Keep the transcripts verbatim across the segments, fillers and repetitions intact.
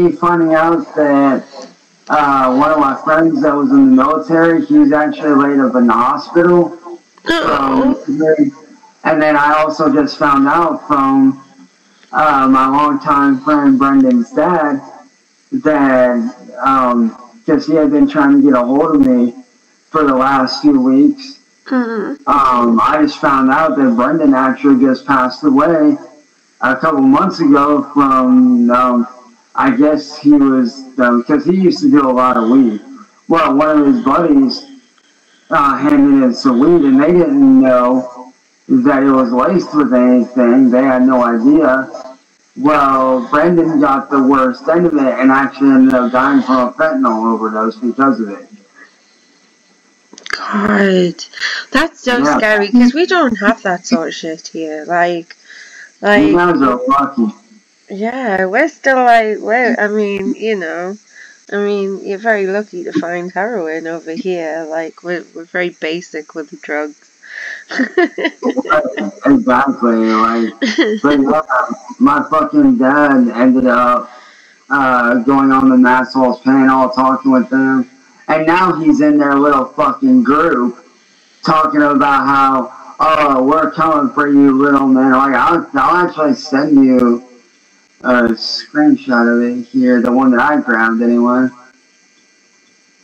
me finding out that uh, one of my friends that was in the military, he was actually laid up in the hospital. Um, and then I also just found out from uh, my longtime friend Brendan's dad that um, because he had been trying to get a hold of me for the last few weeks. Mm-hmm. um, I just found out that Brendan actually just passed away a couple months ago from, um, I guess he was, because um, he used to do a lot of weed. Well, one of his buddies uh, handed him some weed, and they didn't know that it was laced with anything. They had no idea. Well, Brendan got the worst end of it and actually ended up dying from a fentanyl overdose because of it. God, that's so yeah. scary, because we don't have that sort of shit here. Like, like you guys are lucky. Yeah, we're still like, we're, I mean, you know, I mean, you're very lucky to find heroin over here. Like, we're, we're very basic with the drugs. Exactly, like, but yeah, my fucking dad ended up uh, going on the Massholes panel, talking with them. And now he's in their little fucking group talking about how, oh, we're coming for you, little man. Like, I'll, I'll actually send you a screenshot of it here, the one that I grabbed, anyway.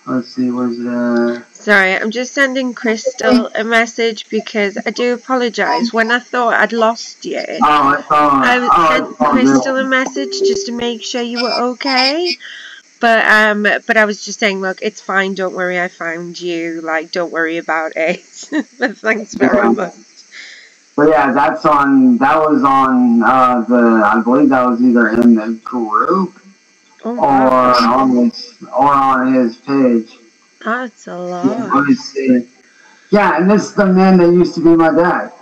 Let's see, where's the... Sorry, I'm just sending Crystal a message because I do apologise. When I thought I'd lost you, oh, I, thought, I oh, sent oh, Crystal no. a message just to make sure you were okay. But um, but I was just saying, look, it's fine. Don't worry, I found you. Like, don't worry about it. Thanks very much. But yeah, that's on. That was on uh, the. I believe that was either in the group oh, or wow. on his or on his page. That's a lot. Yeah, let me see. Yeah, and this is the man that used to be my dad.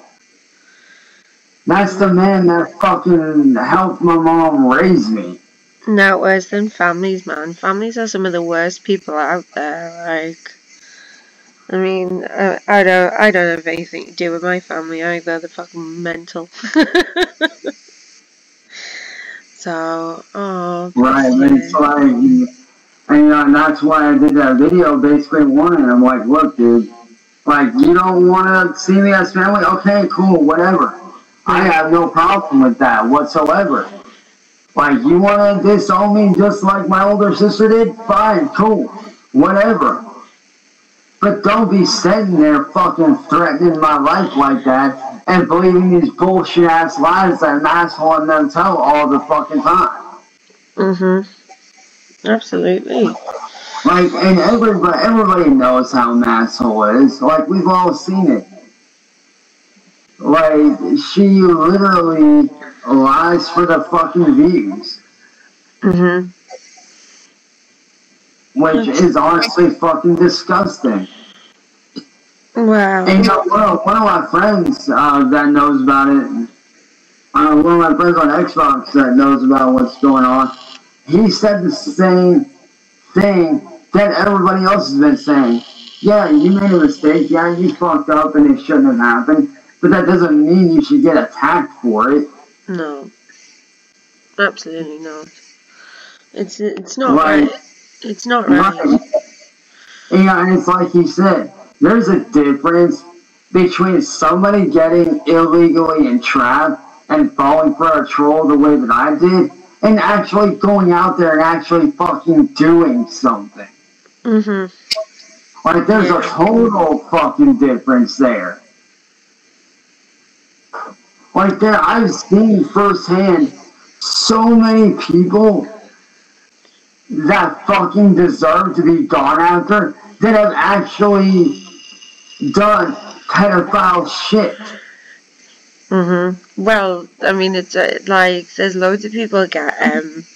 That's the man that fucking helped my mom raise me. No, worse than families, man. Families are some of the worst people out there. Like, I mean, I, I don't, I don't have anything to do with my family either. They're fucking mental. So, oh, right, and it's like, and, you know, and that's why I did that video, basically warning. I'm like, look, dude, like, you don't want to see me as family? Okay, cool, whatever. I have no problem with that whatsoever. Like, you want to disown me just like my older sister did? Fine, cool, whatever. But don't be sitting there fucking threatening my life like that and believing these bullshit-ass lies that an asshole and them tell all the fucking time. Mm-hmm. Absolutely. Like, and everybody, everybody knows how an asshole is. Like, we've all seen it. Like, she literally... lies for the fucking views. Mm-hmm. Which is honestly fucking disgusting. Wow. And you know, one of, one of my friends uh, that knows about it, uh, one of my friends on Xbox that knows about what's going on, he said the same thing that everybody else has been saying. Yeah, you made a mistake. Yeah, you fucked up and it shouldn't have happened. But that doesn't mean you should get attacked for it. No, absolutely not. It's it's not right. right. It's not right. right. Yeah, and it's like you said, there's a difference between somebody getting illegally entrapped and falling for a troll the way that I did, and actually going out there and actually fucking doing something. Mm-hmm. Like, there's yeah. a total fucking difference there. Like that, I've seen firsthand so many people that fucking deserve to be gone after that have actually done pedophile shit. Mm-hmm. Well, I mean, it's uh, like, there's loads of people get, um,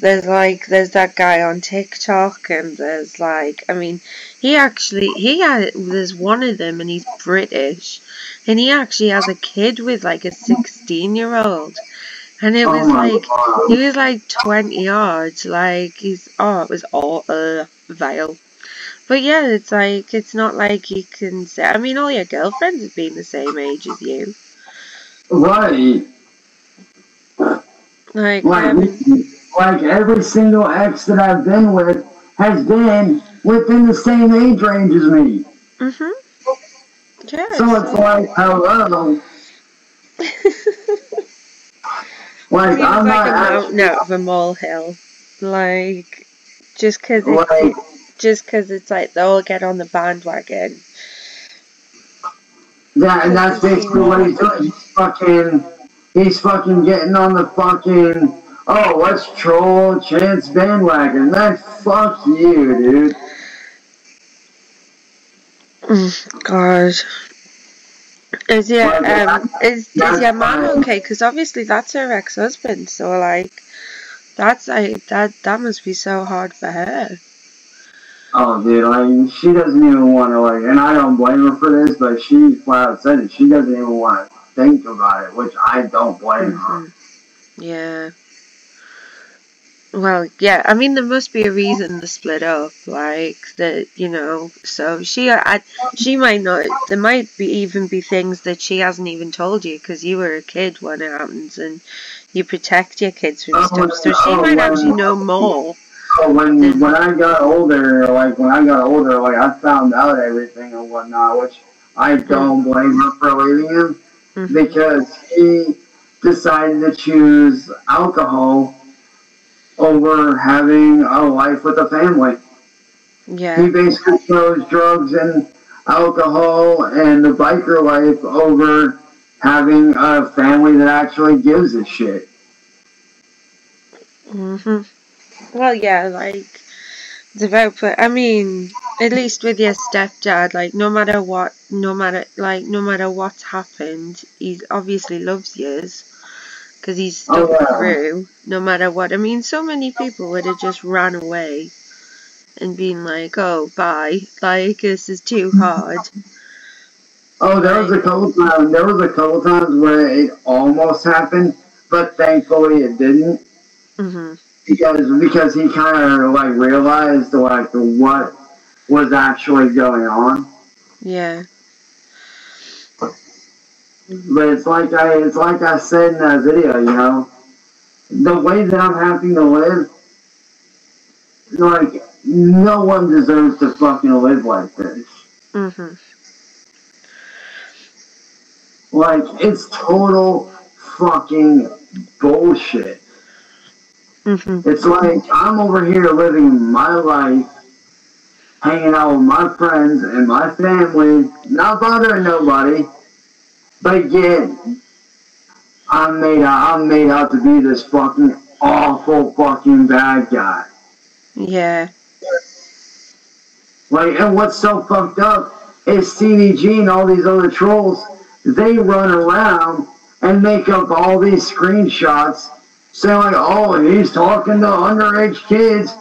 there's like, there's that guy on TikTok, and there's like, I mean, he actually, he had, there's one of them, and he's British. And he actually has a kid with like a sixteen year old. And it was oh like, God. he was like twenty yards. Like, he's, oh, it was all uh, vile. But yeah, it's like, it's not like you can say, I mean, all your girlfriends have been the same age as you. Right. Like, like, um, like every single ex that I've been with has been within the same age range as me. Mm-hmm. Yeah, so it's so. like, hello. Like, I mean, I'm like not a mountain out of a molehill. Like, just because it's, like, just because it's like they'll get on the bandwagon. Yeah, and that's basically what he's doing. He's fucking, he's fucking getting on the fucking, oh, let's troll Chance bandwagon. Like, fuck you, dude. Mm, God. Is your, um, is, is your mom okay? Because obviously that's her ex-husband, so like, that's like, that, that must be so hard for her. Oh, dude, like, she doesn't even want to, like, and I don't blame her for this, but she flat out said it, she doesn't even want to think about it, which I don't blame mm-hmm. her. Yeah. Well, yeah, I mean, there must be a reason to split up, like, that, you know, so she, I, she might not, there might be even be things that she hasn't even told you, because you were a kid when it happens, and you protect your kids from oh, stuff, so she oh, might actually know more. So when, than, when I got older, like, when I got older, like, I found out everything and whatnot, which I don't mm-hmm. blame her for leaving him, mm-hmm. because he decided to choose alcohol over having a life with a family. Yeah. He basically chose drugs and alcohol and the biker life over having a family that actually gives a shit. Mm-hmm. Well, yeah, like, it's about, but I mean, at least with your stepdad, like, no matter what, no matter, like, no matter what's happened, he obviously loves yous. Because he's stuck oh, wow. through, no matter what. I mean, so many people would have just ran away and been like, oh, bye. Like, this is too hard. Oh, there was a couple times, there was a couple times where it almost happened, but thankfully it didn't. Mm-hmm. Because, because he kind of, like, realized, like, what was actually going on. Yeah. But it's like I, it's like I said in that video, you know, the way that I'm having to live, like, no one deserves to fucking live like this. Mm-hmm. Like, it's total fucking bullshit. Mm-hmm. It's like, I'm over here living my life, hanging out with my friends and my family, not bothering nobody. But again, I'm made out, I'm made out to be this fucking awful fucking bad guy. Yeah. Like, and what's so fucked up is C D G and all these other trolls, they run around and make up all these screenshots saying, like, oh, he's talking to underage kids.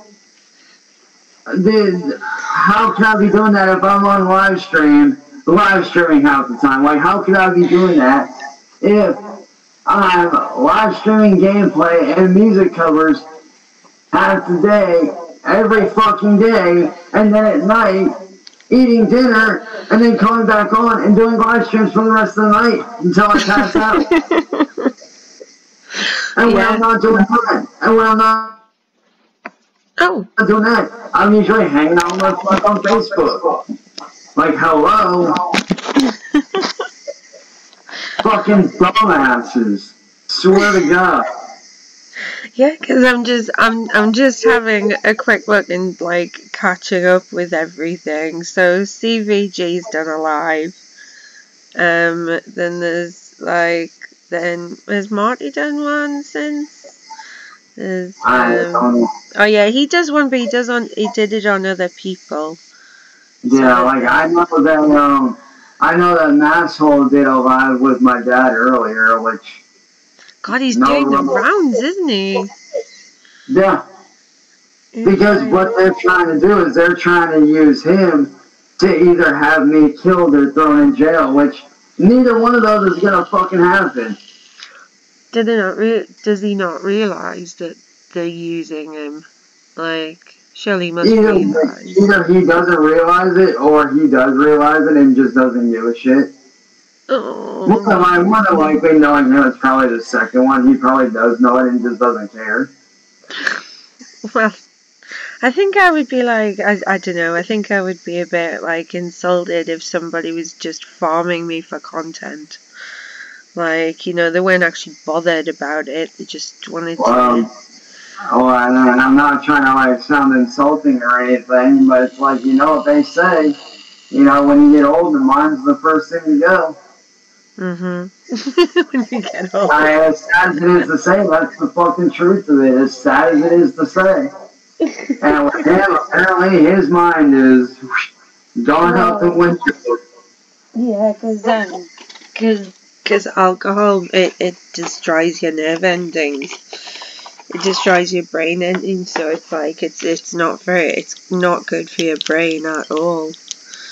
Dude, how can I be doing that if I'm on live stream? Live streaming half the time. Like, how could I be doing that if I'm live streaming gameplay and music covers half the day, every fucking day, and then at night, eating dinner, and then coming back on and doing live streams for the rest of the night until I pass out. And when yeah. I'm not doing that, and when I'm not oh. doing that, I'm usually hanging out with my fuck on Facebook. Like, hello? Fucking dumbasses. Swear to God. Yeah, because I'm just, I'm, I'm just having a quick look and, like, catching up with everything. So, C V G's done a live. Um, then there's, like, then, has Marty done one since? There's, um, oh, yeah, he does one, but he does on, he did it on other people. Yeah, like, I know that, um, I know that Masshole did a live with my dad earlier, which... God, he's no doing the rounds, isn't he? Yeah. Because yeah. what they're trying to do is they're trying to use him to either have me killed or thrown in jail, which neither one of those is gonna fucking happen. Did they not re does he not realize that they're using him? Like... Surely must either, either he doesn't realize it, or he does realize it and just doesn't give a shit. Oh. More than, more than likely, knowing him, it's probably the second one. He probably does know it and just doesn't care. Well, I think I would be like, I, I don't know, I think I would be a bit like insulted if somebody was just farming me for content. Like, you know, they weren't actually bothered about it, they just wanted well, to... Oh, and, and I'm not trying to, like, sound insulting or anything, but it's like, you know what they say, you know, when you get older, mine's the first thing to go. Mm-hmm. When you get older. I, as sad as it is to say, that's the fucking truth of it, as sad as it is to say. And with him, apparently his mind is gone oh. out the window. Yeah, because um, because alcohol, it, it destroys your nerve endings. It destroys your brain endings, so it's like, it's it's not for it. It's not good for your brain at all.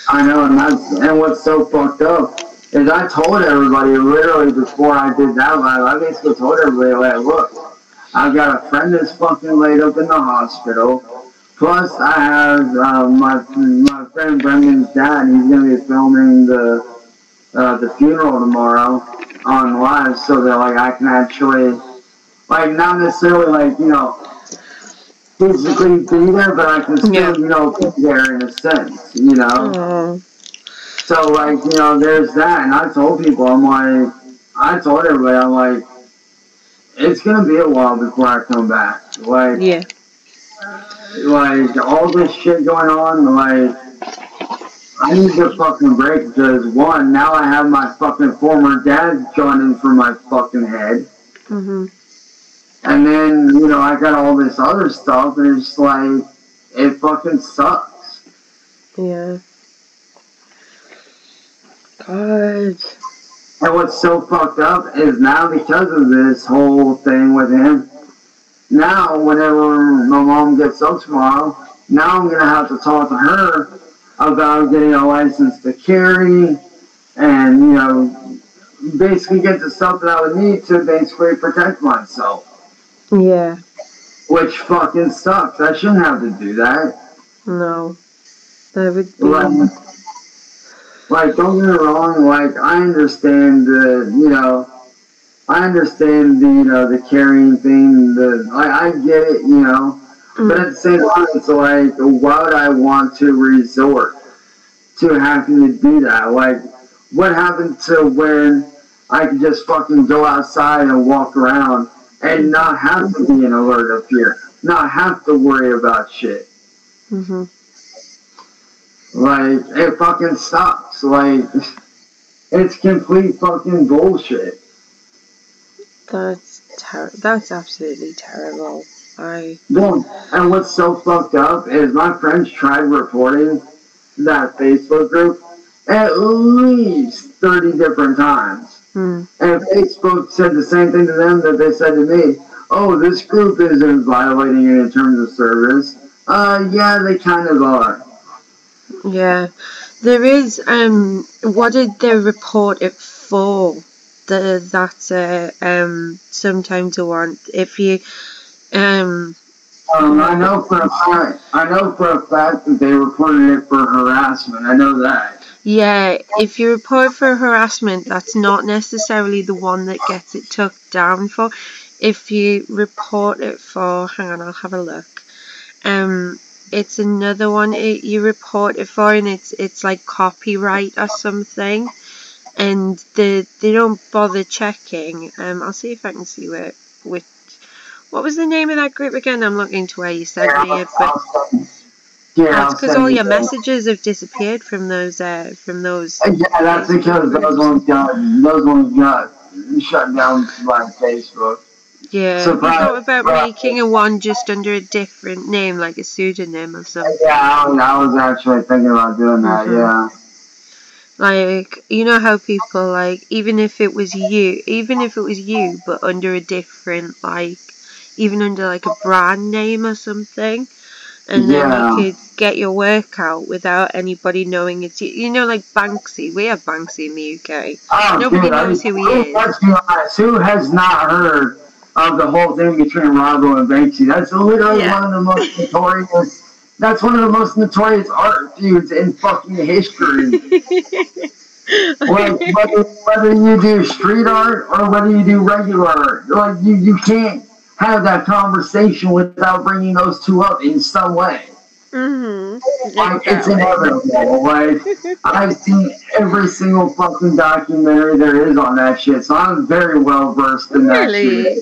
I know, and that's, and what's so fucked up is I told everybody literally before I did that live, I basically told everybody, like, look, I've got a friend that's fucking laid up in the hospital. Plus, I have uh, my my friend Brendan's dad. He's gonna be filming the uh, the funeral tomorrow on live, so that like I can actually like not necessarily like you know physically be there, but I can still yeah. you know be there in a sense, you know. Aww. So like you know, there's that, and I told people, I'm like, I told everybody, I'm like. It's gonna be a while before I come back. Like, yeah. Like all this shit going on. Like, I need a fucking break because one, now I have my fucking former dad joining for my fucking head. Mhm. And then you know I got all this other stuff, and it's like it fucking sucks. Yeah. God. And what's so fucked up is now because of this whole thing with him, now whenever my mom gets up tomorrow, now I'm going to have to talk to her about getting a license to carry and, you know, basically get the stuff that I would need to basically protect myself. Yeah. Which fucking sucks. I shouldn't have to do that. No. That would be... Like, Like, don't get me wrong, like, I understand the, you know, I understand the, you know, the carrying thing, the, I, I get it, you know, mm. but at the same time, it's like, why would I want to resort to having to do that? Like, what happened to when I could just fucking go outside and walk around and not have to be an alert up here, not have to worry about shit? Mm-hmm. Like, it fucking sucks. Like, it's complete fucking bullshit. That's ter- That's absolutely terrible. I... Well, and what's so fucked up is my friends tried reporting that Facebook group at least thirty different times. Hmm. And Facebook said the same thing to them that they said to me. Oh, this group isn't violating any terms of service. Uh, yeah, they kind of are. Yeah, there is, um, what did they report it for? The, that's, uh, um, sometimes you want, if you, um... Um, I know for a fact, I know for a fact that they reported it for harassment, I know that. Yeah, if you report for harassment, that's not necessarily the one that gets it took down for. If you report it for, hang on, I'll have a look, um... it's another one it, you report it for, and it's it's like copyright or something, and the they don't bother checking. Um, I'll see if I can see where which what was the name of that group again? I'm looking to where you sent yeah, me it, but yeah, that's because all your messages have disappeared from those uh from those. Yeah, that's because those ones got those ones got shut down by Facebook. Yeah, so, but, what about but, making a one just under a different name, like a pseudonym or something? Yeah, I was, I was actually thinking about doing that, mm-hmm. yeah. Like, you know how people, like, even if it was you, even if it was you, but under a different, like, even under, like, a brand name or something, and then yeah. you could get your work out without anybody knowing it's you. You know, like Banksy. We have Banksy in the U K. Oh, Nobody dude, knows who he who is. Has, who has not heard... of the whole thing between Robbo and Banksy. That's literally yeah. one of the most notorious... That's one of the most notorious art feuds in fucking history. Like, whether, whether you do street art or whether you do regular art, like, you, you can't have that conversation without bringing those two up in some way. Mm-hmm. Like, exactly. It's inevitable. Like, I've seen every single fucking documentary there is on that shit, so I'm very well versed in that really? Shit.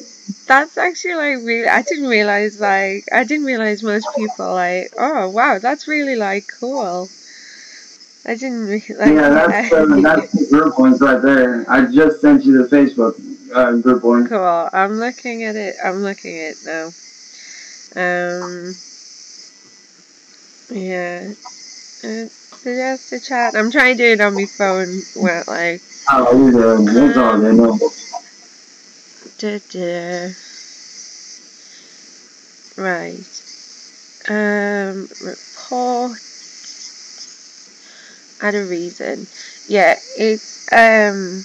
That's actually like really. I didn't realize like I didn't realize most people like. Oh wow, that's really like cool. I didn't. Like, yeah, that's uh, that's the group ones right there. I just sent you the Facebook uh, group one. Cool. I'm looking at it. I'm looking at it now. Um. Yeah. Uh, suggest a chat. I'm trying to do it on my phone. Where like. Oh, we do. We're done. Um, no. Right. Um, report at a reason. Yeah, it's um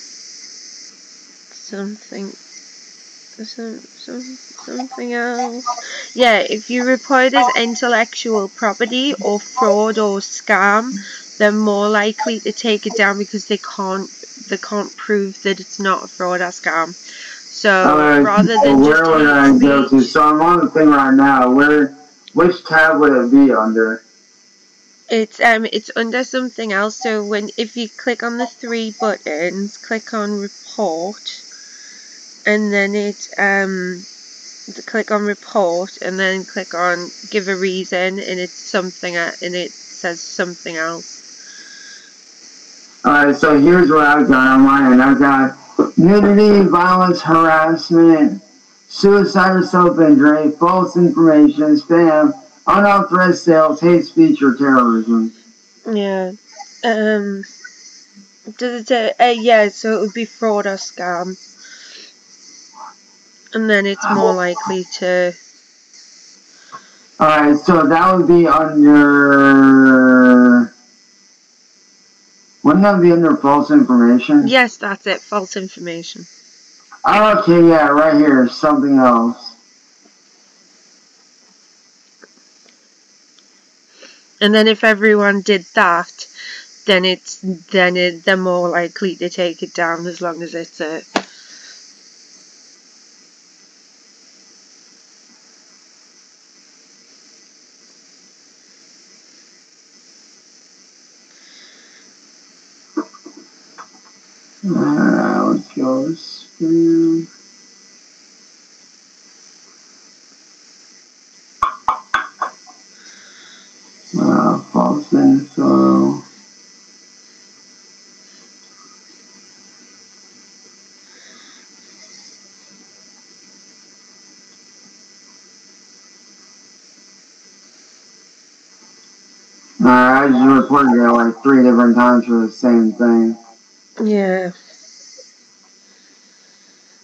something some some something else. Yeah, if you report as intellectual property or fraud or scam, they're more likely to take it down because they can't they can't prove that it's not a fraud or scam. So uh, rather than where just would I go to? So I'm on the thing right now. Where, which tab would it be under? It's um, it's under something else. So when if you click on the three buttons, click on report, and then it um, click on report, and then click on give a reason, and it's something and it says something else. All right. So here's what I've got on mine, and I've got. Nudity, violence, harassment, suicide or self-injury, false information, spam, unauthorized sales, hate speech, or terrorism. Yeah. Um. Does it? Uh, yeah. So it would be fraud or scam, and then it's more likely to. All right. So that would be under. Wouldn't that be under false information? Yes, that's it. False information. Okay, yeah, right here. Something else. And then if everyone did that, then it's then it, they're more likely to take it down as long as it's a... Uh, let's go screw. Uh, false info. Uh, I just reported it like three different times for the same thing. Yeah.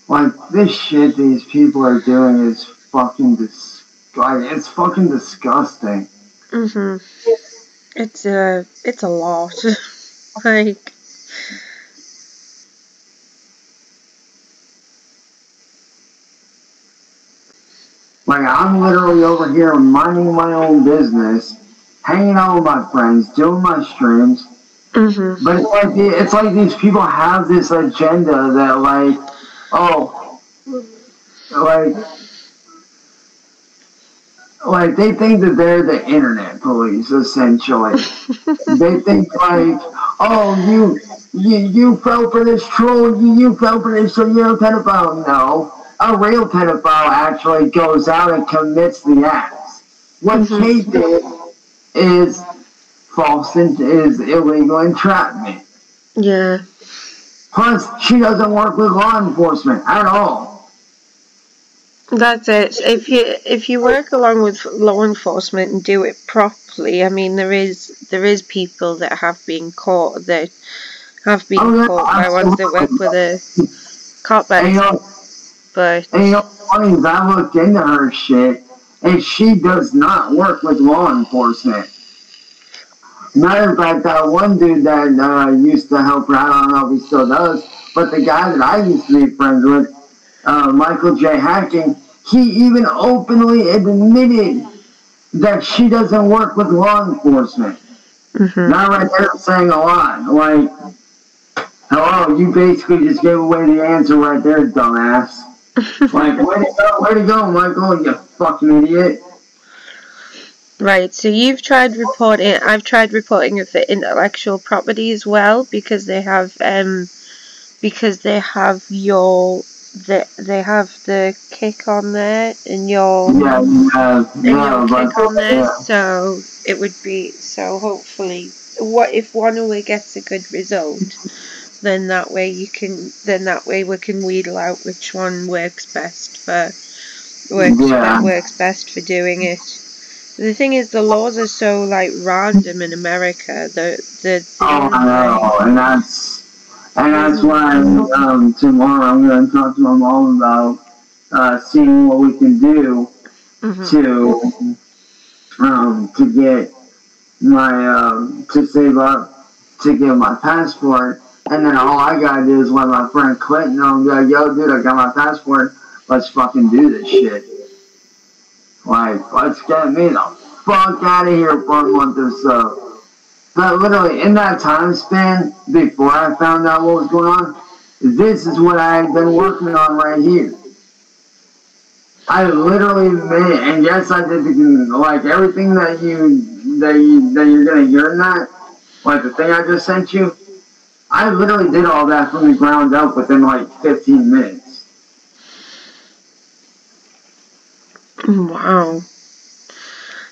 Like, this shit these people are doing is fucking dis- like, it's fucking disgusting. Mhm. It's, uh, it's a lot. Like... Like, I'm literally over here minding my own business, hanging out with my friends, doing my streams, Mm-hmm. But it's like, the, it's like these people have this agenda that like, oh, like, like they think that they're the internet police, essentially. They think like, oh, you, you, you fell for this troll, you, you fell for this, so you're a pedophile. No, a real pedophile actually goes out and commits the acts. What mm-hmm. Kate did is... false and is illegal entrapment. Yeah. Plus, she doesn't work with law enforcement at all. That's it. If you if you work along with law enforcement and do it properly, I mean, there is there is people that have been caught that have been oh, yeah, caught by ones that work with a cop. But and you know, but and you know, funny, I looked into her shit, and she does not work with law enforcement. Matter of fact, that one dude that uh, used to help her out, I don't know if he still does, but the guy that I used to be friends with, uh, Michael J. Hacking, he even openly admitted that she doesn't work with law enforcement. Mm-hmm. Now right there, I'm saying a lot. Like, hello, you basically just gave away the answer right there, dumbass. Like, where'd it go? Where'd it go, Michael? You fucking idiot. Right, so you've tried reporting, I've tried reporting it for intellectual property as well, because they have, um, because they have your, the, they have the kick on there, and your, yeah, yeah, and yeah, your kick on there, yeah. So it would be, so hopefully, what if one away gets a good result, then that way you can, then that way we can wheedle out which one works best for, works, yeah. works best for doing it. The thing is, the laws are so, like, random in America. The, the, the oh, I know, and that's, and that's why, um, tomorrow I'm going to talk to my mom about, uh, seeing what we can do mm-hmm. to, um, to get my, um, to save up, to get my passport, and then all I gotta do is let my friend Clinton know, and be like, yo, dude, I got my passport, let's fucking do this shit. Like, let's get me the fuck out of here for a month or so. But literally, in that time span, before I found out what was going on, this is what I had been working on right here. I literally made, and yes, I did, like, everything that you, that you, that you're gonna hear in that, like the thing I just sent you, I literally did all that from the ground up within, like, fifteen minutes. Wow.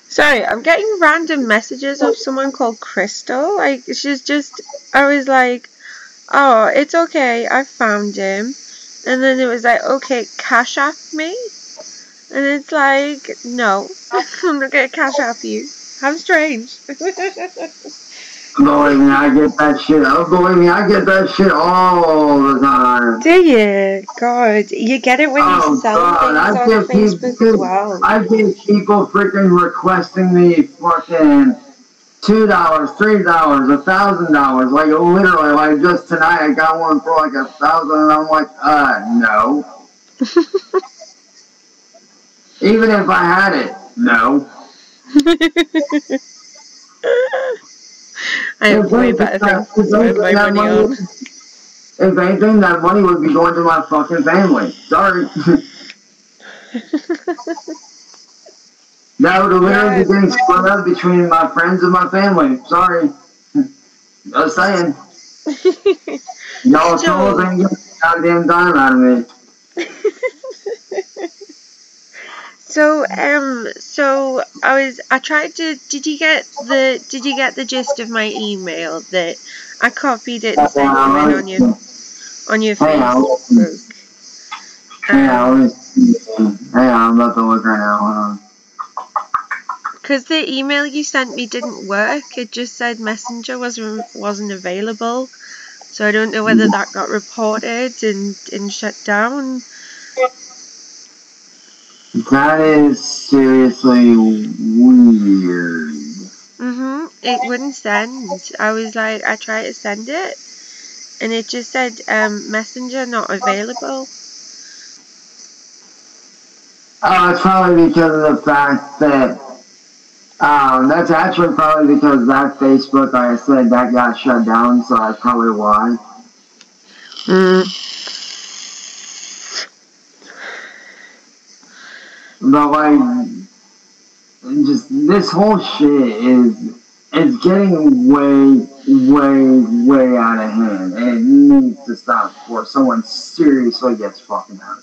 Sorry, I'm getting random messages of someone called Crystal. Like, she's just, I was like, oh, it's okay, I found him. And then it was like, okay, cash app me. And it's like, no, I'm not going to cash app you. How strange. Believe me, I get that shit. Oh, believe me, I get that shit all the time. Do you? God, you get it when oh, you sell God. things I on Facebook people, as well. I get people freaking requesting me fucking two dollars, three dollars, a thousand dollars. Like literally, like just tonight, I got one for like a thousand, and I'm like, uh, no. Even if I had it, no. I have way better things to spend my money on. If anything, that money would be going to my fucking family. Sorry. That would literally be getting split up between my friends and my family. Sorry. Just saying. Y'all souls ain't getting a goddamn dime out of me. So um, so I was. I tried to. Did you get the? Did you get the gist of my email that I copied it and sent it on your on your Facebook? Hey, um, hey, I'm about to look right now. Hold on. Because the email you sent me didn't work. It just said Messenger wasn't wasn't available. So I don't know whether that got reported and and shut down. That is seriously weird. Mm-hmm. It wouldn't send. I was like, I tried to send it, and it just said, um, Messenger not available. Oh, it's probably because of the fact that, um, that's actually probably because that Facebook, like I said, that got shut down, so that's probably why. Mm. But like, just this whole shit is it's getting way, way, way out of hand, and it needs to stop before someone seriously gets fucking hurt.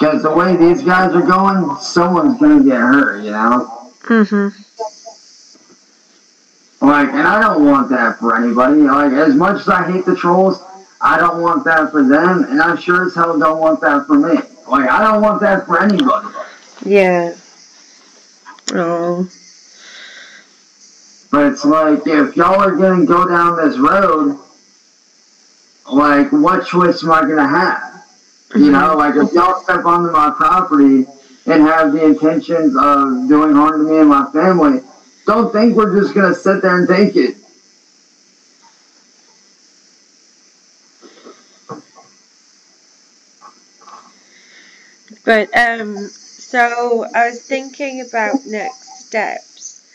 Because the way these guys are going, someone's gonna get hurt, you know. Mm-hmm. Like, and I don't want that for anybody. Like, as much as I hate the trolls, I don't want that for them, and I sure as hell don't want that for me. Like, I don't want that for anybody. Yeah. Oh. But it's like, if y'all are going to go down this road, like, what choice am I going to have? Mm-hmm. You know, like, if y'all step onto my property and have the intentions of doing harm to me and my family, don't think we're just going to sit there and take it. But, um, so I was thinking about next steps.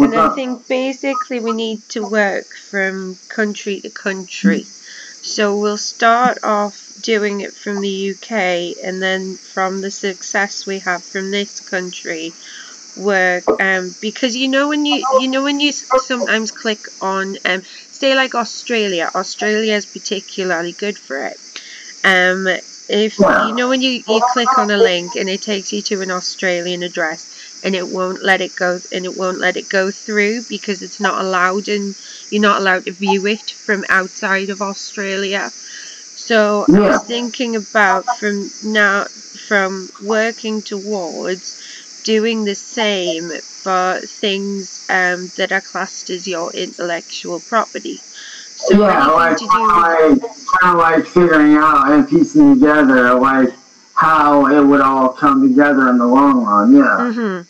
What's and I that? think basically we need to work from country to country. So we'll start off doing it from the U K, and then from the success we have from this country, work um because you know when you you know when you sometimes click on um say like Australia, Australia is particularly good for it. Um, if you know when you you click on a link and it takes you to an Australian address, and it won't let it go and it won't let it go through because it's not allowed, and you're not allowed to view it from outside of Australia. So yeah. I was thinking about from now from working towards doing the same for things um that are classed as your intellectual property. So yeah, like, to do like kind of like figuring out and piecing together like how it would all come together in the long run. Yeah. Mm-hmm.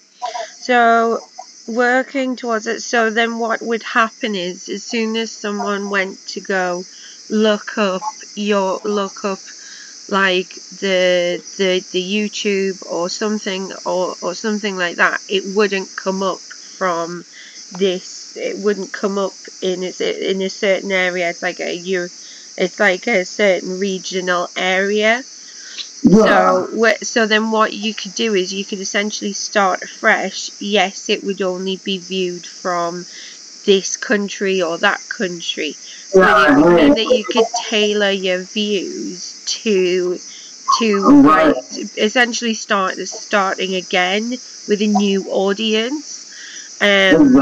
So working towards it. So then what would happen is, as soon as someone went to go look up your look up like the the the YouTube or something or or something like that, it wouldn't come up from this. It wouldn't come up in it's in a certain area. It's like a you, it's like a certain regional area. Yeah. So so then what you could do is you could essentially start afresh. Yes, it would only be viewed from this country or that country. But it would mean that you could tailor your views to to like essentially start starting again with a new audience. Um,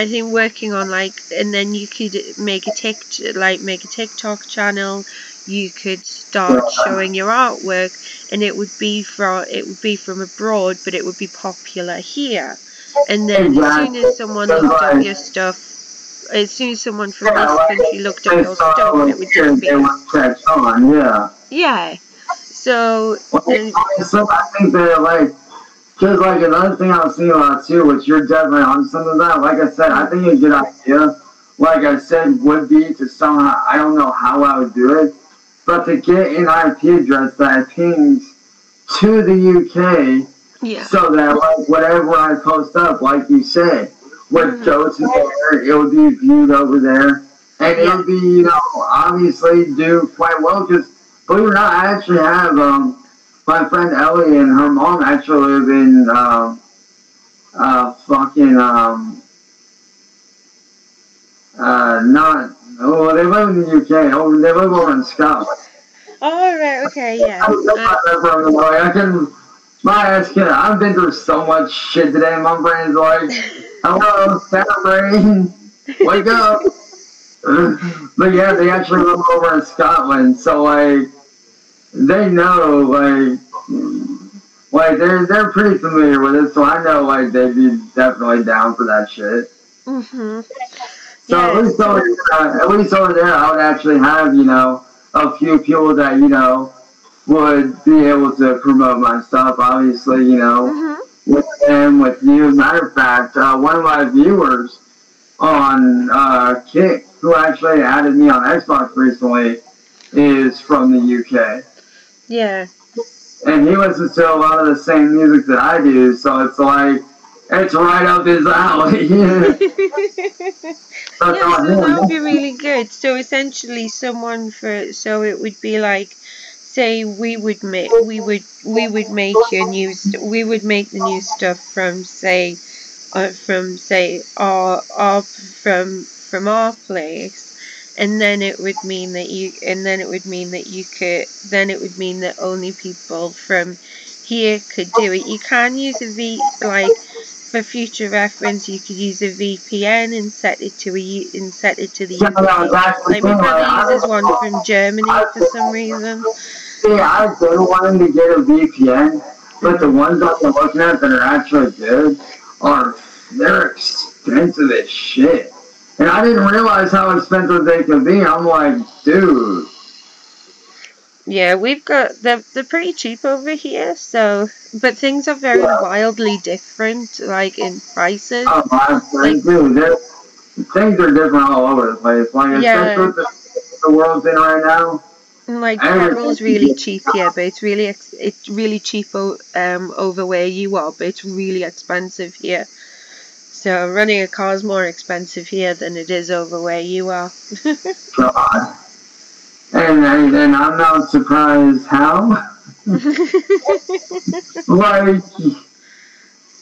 I think working on like, and then you could make a tick like make a TikTok channel. You could start showing your artwork, and it would be from it would be from abroad, but it would be popular here. And then as soon as someone looked up your stuff. As soon as someone from yeah, this like country looked at your stuff, it would just be... On, yeah. Yeah. So... Well, then, so I think that, like... Because, like, another thing I've seen a lot, too, which you're definitely on some of that, like I said, I think a good idea, like I said, would be to somehow... I don't know how I would do it, but to get an I P address that I pinged to the U K, yeah. So that, like, whatever I post up, like you said... would go to there, it would be viewed over there, and it would be, you know, obviously do quite well, because, believe it or not, I actually have, um, my friend Ellie and her mom actually live in, um, uh, fucking, um, uh, not, oh, they live in the U K, oh, they live over in Scotland. Oh, right, okay, yeah. I, I, I can, my ass kid, I've been through so much shit today, my brain's like... Hello, Saturday. Wake up. But yeah, they actually live over in Scotland, so like they know, like, like they're they're pretty familiar with it, so I know like they'd be definitely down for that shit. Mhm. So yeah. at least over uh, at least over there, I would actually have you know a few people that you know would be able to promote my stuff. Obviously, you know. Mm-hmm. With them, with you. Matter of fact, uh, one of my viewers on uh, Kick, who actually added me on Xbox recently, is from the U K. Yeah. And he listens to a lot of the same music that I do, so it's like, it's right up his alley. so yeah, so him. That would be really good. So essentially, someone for, so it would be like, say we would make we would we would make your new st we would make the new stuff from say uh, from say our our from from our place, and then it would mean that you and then it would mean that you could then it would mean that only people from here could do it. You can use a v like for future reference. You could use a V P N and set it to a and set it to the U K. Like my brother uses one from Germany for some reason. Yeah, I do want to get a V P N, but the ones that I'm looking at that are actually good are, they're expensive as shit. And I didn't realize how expensive they can be. I'm like, dude. Yeah, we've got, they're, they're pretty cheap over here, so, but things are very yeah. wildly different, like, in prices. Oh, I like, do. They're, things are different all over the place, like, yeah. especially with the, the world's in right now. Like travel's really cheap here, but it's really ex it's really cheap um over where you are, but it's really expensive here. So running a car is more expensive here than it is over where you are. God. And, and, and I'm not surprised how. like,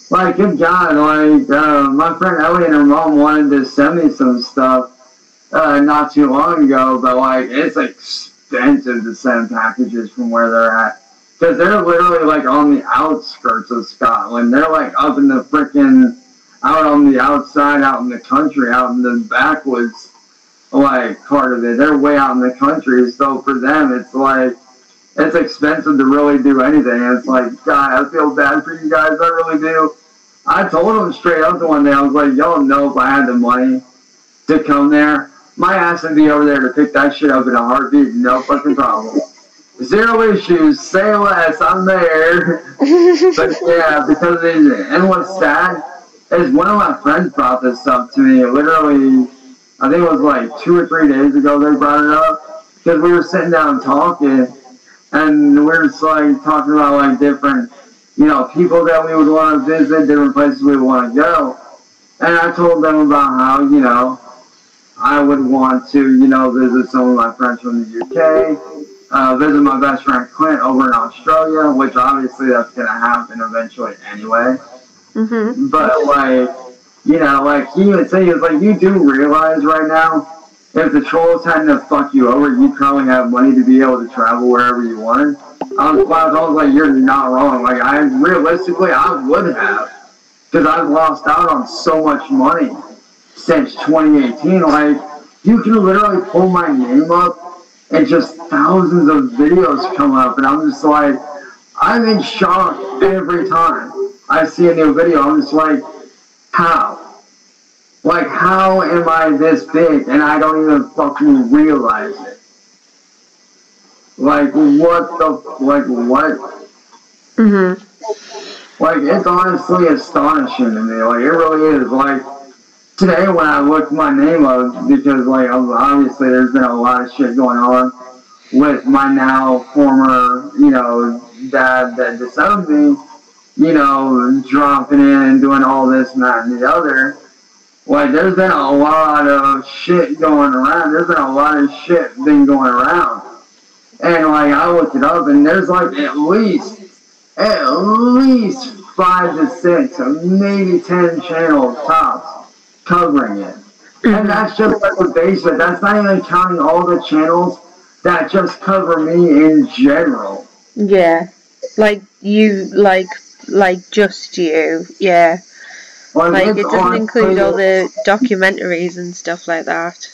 like, good God, like, uh, my friend Ellie and her mom wanted to send me some stuff uh, not too long ago, but, like, it's expensive to send packages from where they're at. Because they're literally, like, on the outskirts of Scotland. They're, like, up in the frickin', out on the outside, out in the country, out in the backwoods, like, part of it. They're way out in the country, so for them, it's, like, it's expensive to really do anything. It's like, God, I feel bad for you guys, I really do. I told them straight up the one day, I was like, y'all know if I had the money to come there, my ass would be over there to pick that shit up in a heartbeat, no fucking problem. Zero issues, say less, I'm there. But yeah, because it, and what's sad is one of my friends brought this up to me literally, I think it was like two or three days ago they brought it up, because we were sitting down talking, and we were just like talking about like different, you know, people that we would want to visit, different places we would want to go, and I told them about how, you know, I would want to, you know, visit some of my friends from the U K, Uh, visit my best friend Clint over in Australia, which obviously that's going to happen eventually anyway. Mm-hmm. But, like, you know, like, he would say, he was like, you do realize right now, if the trolls hadn't have fucked you over, you'd probably have money to be able to travel wherever you wanted. I was, I was like, you're not wrong. Like, I realistically, I would have, because I've lost out on so much money since twenty eighteen. Like, you can literally pull my name up, and just thousands of videos come up, and I'm just like, I'm in shock every time I see a new video. I'm just like, how? Like, how am I this big, and I don't even fucking realize it? Like, what the, like, what? Mm-hmm. Like, it's honestly astonishing to me. Like, it really is. Like, today when I looked my name up, because like obviously there's been a lot of shit going on with my now former, you know, dad that disowned me, you know, dropping in and doing all this and that and the other. Like, there's been a lot of shit going around. There's been a lot of shit been going around. And like I looked it up, and there's like at least, at least five to six, or maybe ten channels tops covering it. And that's just like the basement. That's not even counting all the channels that just cover me in general. Yeah. Like you, like, like just you. Yeah. Well, like, it doesn't include all the documentaries and stuff like that.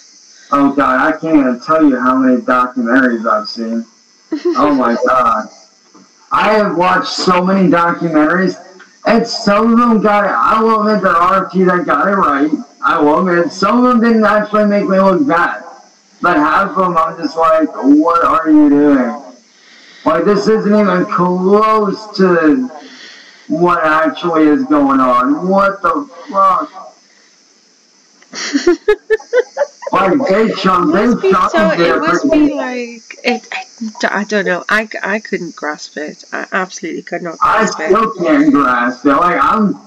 Oh, God. I can't even tell you how many documentaries I've seen. Oh, my God. I have watched so many documentaries. And some of them got it. I will admit there are a few that got it right. I will admit. Some of them didn't actually make me look bad. But half of them, I'm just like, what are you doing? Like, this isn't even close to what actually is going on. What the fuck? Like, they chunk, they chunk so, it must be like, it, it, I don't know, I, I couldn't grasp it. I absolutely could not grasp it. I still can't grasp it. Like, I'm,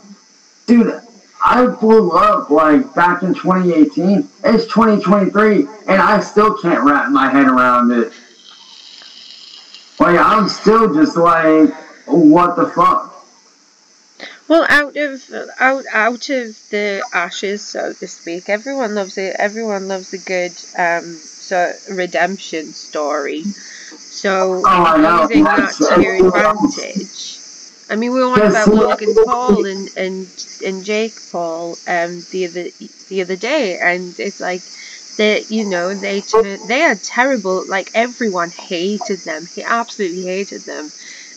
dude, I blew up, like, back in twenty eighteen. It's twenty twenty-three, and I still can't wrap my head around it. Like, I'm still just like, what the fuck? Well, out of out out of the ashes, so to speak, everyone loves it. Everyone loves a good um so redemption story. So oh, using know. that to your advantage. I mean, we were on about Logan Paul and, and and Jake Paul um the other the other day, and it's like they you know they they are terrible. Like, everyone hated them. He absolutely hated them.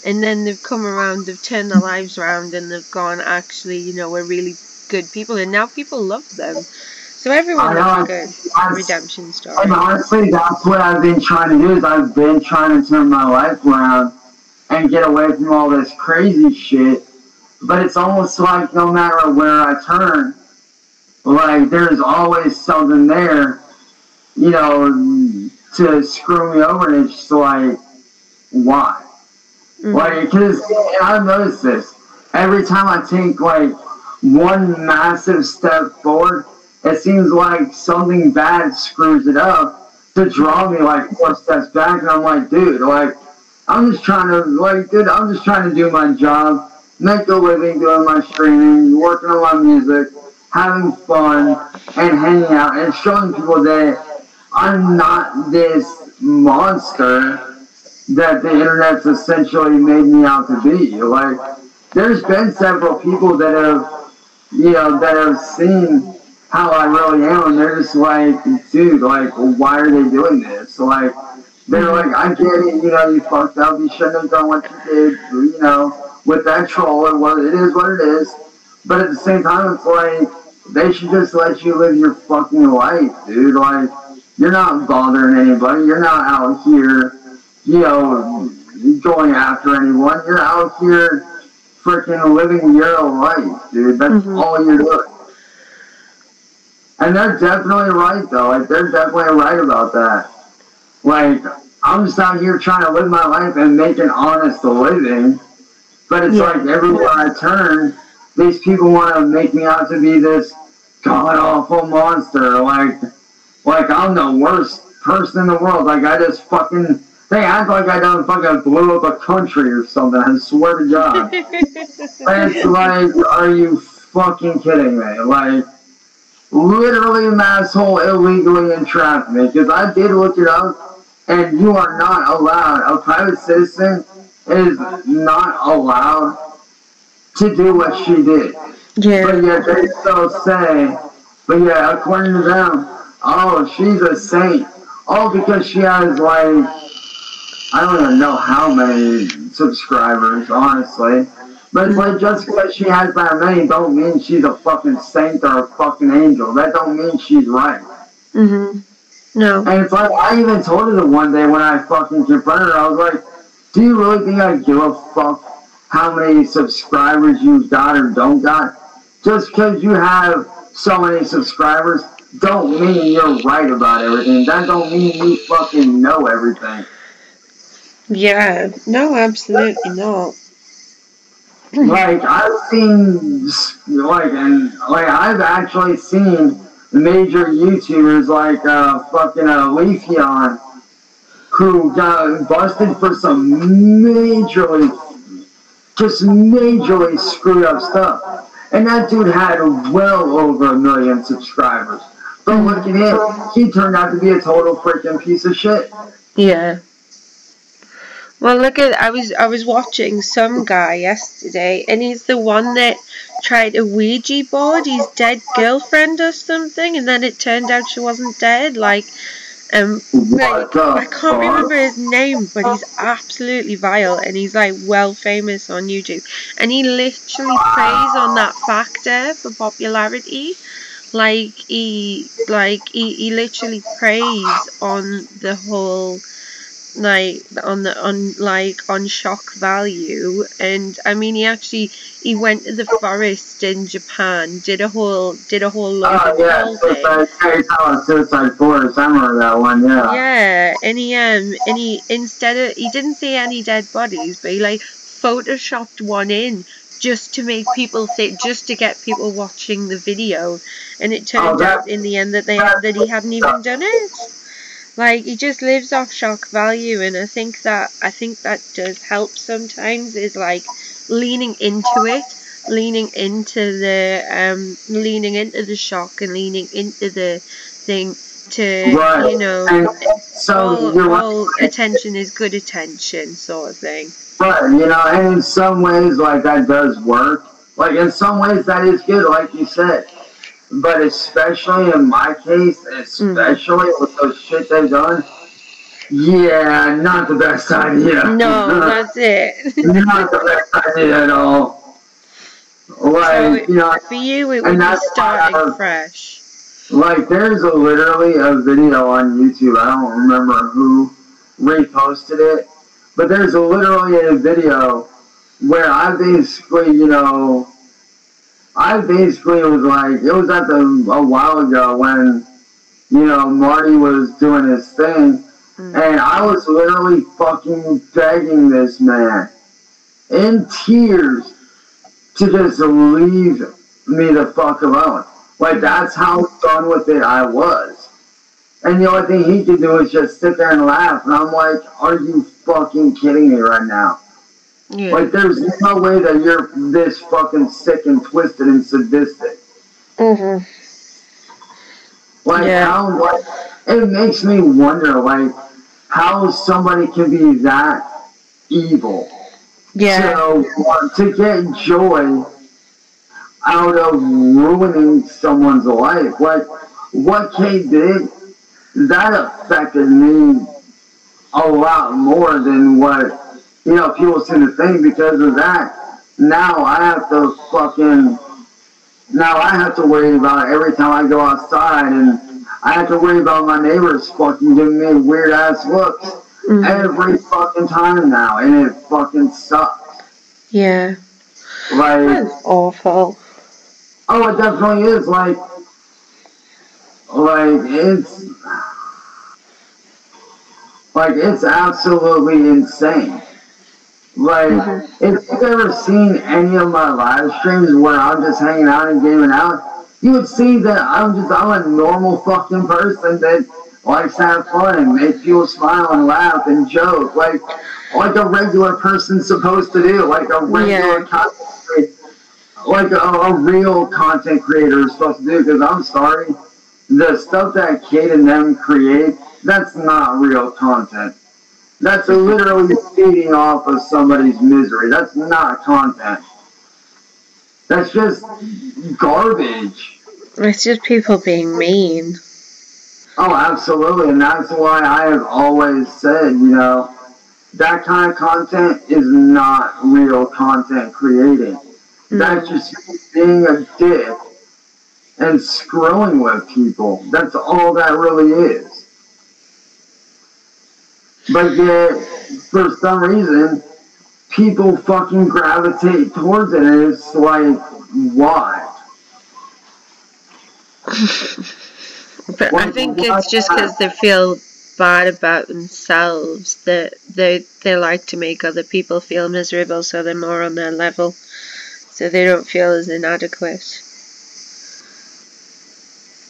And then they've come around, they've turned their lives around, and they've gone, actually, you know, we're really good people, and now people love them. So everyone has a good I, redemption story. And honestly, that's what I've been trying to do, is I've been trying to turn my life around and get away from all this crazy shit. But it's almost like no matter where I turn, like, there's always something there, you know, to screw me over, and it's just like, why? Mm-hmm. Like, because I've noticed this. Every time I take, like, one massive step forward, it seems like something bad screws it up to draw me like four steps back. And I'm like, dude, like, I'm just trying to, like, dude, I'm just trying to do my job, make a living doing my streaming, working on my music, having fun, and hanging out, and showing people that I'm not this monster that the internet's essentially made me out to be. Like, there's been several people that have, you know, that have seen how I really am, and they're just like, dude, like, why are they doing this? Like, they're like, I get it, you know, you fucked up, you shouldn't have done what you did, you know, with that troll, and what it is what it is. But at the same time, it's like, they should just let you live your fucking life, dude. Like, you're not bothering anybody, you're not out here, you know, going after anyone, you're out here freaking living your own life, dude. That's mm-hmm. all you're doing. And they're definitely right, though. Like, they're definitely right about that. Like, I'm just out here trying to live my life and make an honest living. But it's yeah. like, everywhere I turn, these people want to make me out to be this god-awful monster. Like, like I'm the worst person in the world. Like, I just fucking... They act like I done fucking blew up a country or something. I swear to God. It's like, are you fucking kidding me? Like... Literally an asshole illegally in traffic, because I did look it up, and you are not allowed. A private citizen is not allowed to do what she did. Yeah. But yet they still say, but yeah, according to them, oh, she's a saint. All because she has, like, I don't even know how many subscribers, honestly. But it's like, just because she has that many don't mean she's a fucking saint or a fucking angel. That don't mean she's right. Mm-hmm. No. And it's like, I even told her the one day when I fucking confronted her, I was like, do you really think I give a fuck how many subscribers you've got or don't got? Just because you have so many subscribers don't mean you're right about everything. That don't mean you fucking know everything. Yeah. No, absolutely not. Like, I've seen, like, and, like, I've actually seen major YouTubers, like, uh, fucking, uh, Leafeon, who got busted for some majorly, just majorly screwed up stuff. And that dude had well over a million subscribers. But look at him, he turned out to be a total freaking piece of shit. Yeah. Well, look at, I was I was watching some guy yesterday, and he's the one that tried to Ouija board his dead girlfriend or something, and then it turned out she wasn't dead. Like, um, like I can't remember his name, but he's absolutely vile, and he's like well famous on YouTube, and he literally preys on that factor for popularity. Like he, like he, he literally preys on the whole. Like on the on like on shock value. And I mean, he actually he went to the forest in Japan, did a whole did a whole lot oh, of yeah, Suicide, Suicide Forest. I remember that one, yeah. Yeah, and he um and he instead of he didn't see any dead bodies, but he like photoshopped one in just to make people think, just to get people watching the video, and it turned oh, out in the end that they that he hadn't even done it. Like, he just lives off shock value, and I think that I think that does help sometimes, is like leaning into it, leaning into the um, leaning into the shock and leaning into the thing to right. you know. And so all, all attention is good attention, sort of thing. Right, you know, and in some ways, like, that does work. Like, in some ways, that is good, like you said. But especially in my case, especially mm. with those shit they've done, yeah, not the best idea. No, not, that's it. Not the best idea at all. Like, so, you know, for you, it would be starting was, fresh. Like, there's a, literally a video on YouTube. I don't remember who reposted it, but there's a, literally a video where I basically, you know. I basically was like, it was at the, a while ago when, you know, Marty was doing his thing, mm. and I was literally fucking begging this man in tears to just leave me the fuck alone. Like, that's how done with it I was. And the only thing he could do is just sit there and laugh. And I'm like, are you fucking kidding me right now? Yeah. Like, there's no way that you're this fucking sick and twisted and sadistic. Mm-hmm. Like, yeah. how, like, it makes me wonder, like, how somebody can be that evil. Yeah. So, to get joy out of ruining someone's life, like, what Kate did, that affected me a lot more than what, you know, people seem to think. Because of that, now I have to fucking, now I have to worry about it every time I go outside, and I have to worry about my neighbors fucking giving me weird ass looks mm-hmm. every fucking time now, and it fucking sucks. Yeah. Like, that's awful. Oh, it definitely is, like, like, it's, like, it's absolutely insane. Like, mm-hmm. if you've ever seen any of my live streams where I'm just hanging out and gaming out, you would see that I'm just, I'm a normal fucking person that likes to have fun and make people smile and laugh and joke, like, like a regular person's supposed to do, like a regular yeah. content creator, like a, a real content creator is supposed to do, because I'm sorry, the stuff that Kate and them create, that's not real content. That's literally feeding off of somebody's misery. That's not content. That's just garbage. It's just people being mean. Oh, absolutely, and that's why I have always said, you know, that kind of content is not real content creating. Mm. That's just being a dick and screwing with people. That's all that really is. But yet, for some reason, people fucking gravitate towards it, and it's like, why? But why, I think it's just because they feel bad about themselves, that they, they they like to make other people feel miserable, so they're more on their level, so they don't feel as inadequate.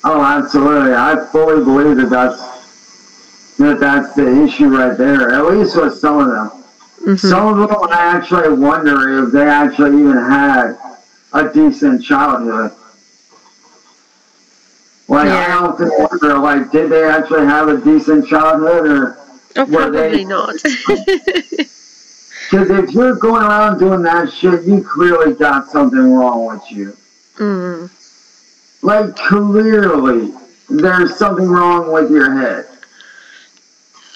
Oh, absolutely. I fully believe that that's, that that's the issue right there, at least with some of them. Mm-hmm. Some of them, I actually wonder if they actually even had a decent childhood. Like, yeah. I don't think, wonder, like, did they actually have a decent childhood, or oh, were probably they not? Because if you're going around doing that shit, you clearly got something wrong with you. Mm. Like, clearly, there's something wrong with your head.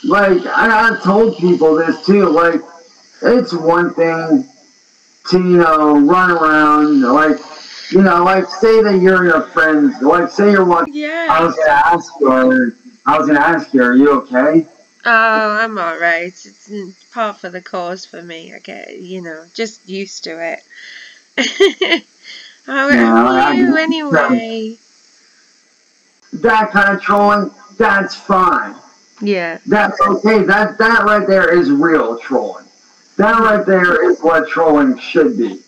Like, I, I told people this, too. Like, it's one thing to, you know, run around, like, you know, like, say that you're your friends. Like, say you're one. Yeah. I was going to ask you, I was going to ask you, are you okay? Oh, I'm all right. It's part for the course for me. I get, you know, just used to it. How are you anyway? That kind of trolling, that's fine. Yeah. That's okay. That, that right there is real trolling. That right there is what trolling should be.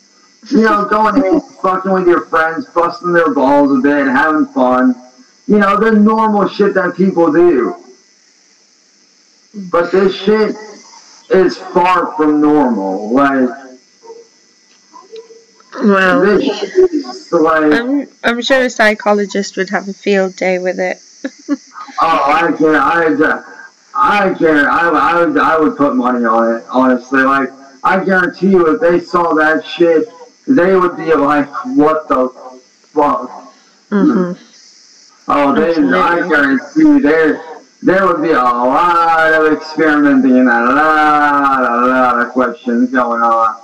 You know, going in, fucking with your friends, busting their balls a bit, having fun. You know, the normal shit that people do. But this shit is far from normal. Like, well, this shit is like, I'm, I'm sure a psychologist would have a field day with it. Oh, I can't. I, I can't. I, I, would, I would put money on it, honestly. Like, I guarantee you, if they saw that shit, they would be like, what the fuck? Mm-hmm. Oh, they, I guarantee you, there, there would be a lot of experimenting and a lot, a lot of questions going on.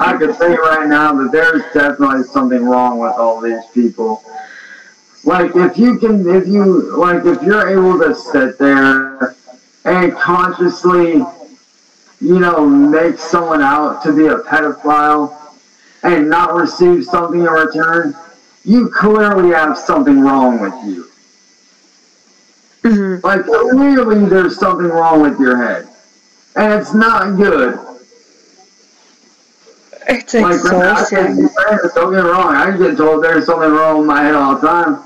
I could say right now that there's definitely something wrong with all these people. Like, if you can, if you, like, if you're able to sit there and consciously, you know, make someone out to be a pedophile and not receive something in return, you clearly have something wrong with you. Mm-hmm. Like, clearly there's something wrong with your head. And it's not good. It's like, exhausting. Friends, don't get me wrong. I get told there's something wrong with my head all the time,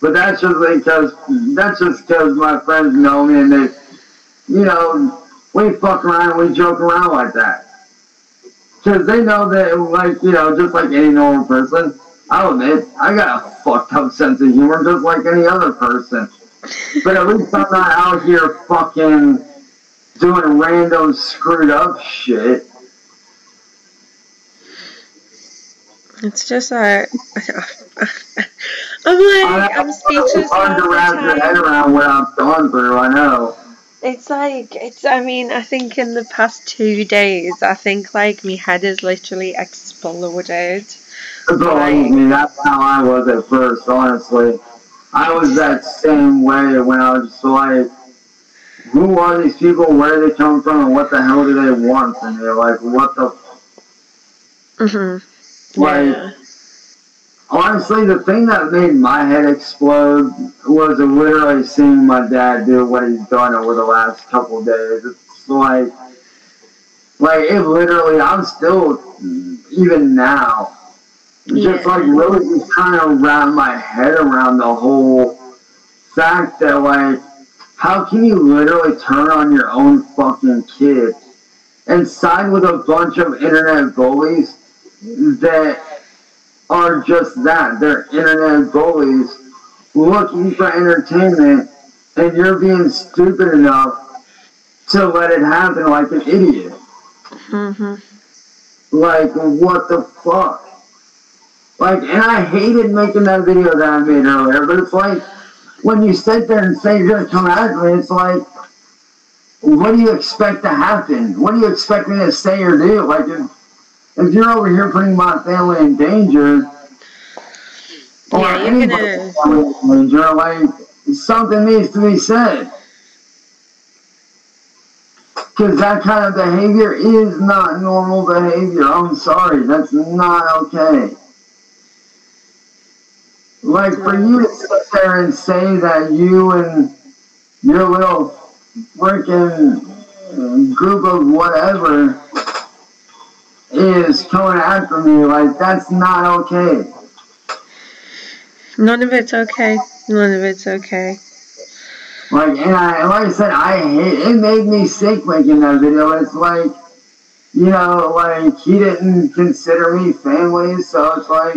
but that's just because that's just because my friends know me and they, you know, we fuck around and we joke around like that. Because they know that, like, you know, just like any normal person, I'll admit, I got a fucked up sense of humor just like any other person. But at least I'm not out here fucking doing random screwed up shit. It's just that I'm like, I'm speechless. It's hard to wrap your head around what I've gone through, I know. It's like, it's, I mean, I think in the past two days, I think, like, my head has literally exploded. Believe me, that's how I was at first, honestly. I was that same way when I was just like, who are these people, where do they come from, and what the hell do they want from me? Like, what the... Mm-hmm. Like, yeah. Honestly, the thing that made my head explode was literally seeing my dad do what he's done over the last couple of days. It's like, like it literally, I'm still, even now, yeah. just like really trying to wrap my head around the whole fact that, like, how can you literally turn on your own fucking kid and side with a bunch of internet bullies that are just that, they're internet bullies looking for entertainment, and you're being stupid enough to let it happen like an idiot. Mm-hmm. Like, what the fuck? Like, and I hated making that video that I made earlier, but it's like, when you sit there and say you're gonna come at me, it's like, what do you expect to happen? What do you expect me to say or do? Like, if, If you're over here putting my family in danger, or yeah, anybody's family in danger, like, something needs to be said. Because that kind of behavior is not normal behavior. I'm sorry, that's not okay. Like, for you to sit there and say that you and your little freaking group of whatever is coming after me, like, that's not okay. None of it's okay. None of it's okay. Like, and I, like I said, I hate, it made me sick making that video. It's like, you know, like, he didn't consider me family, so it's like,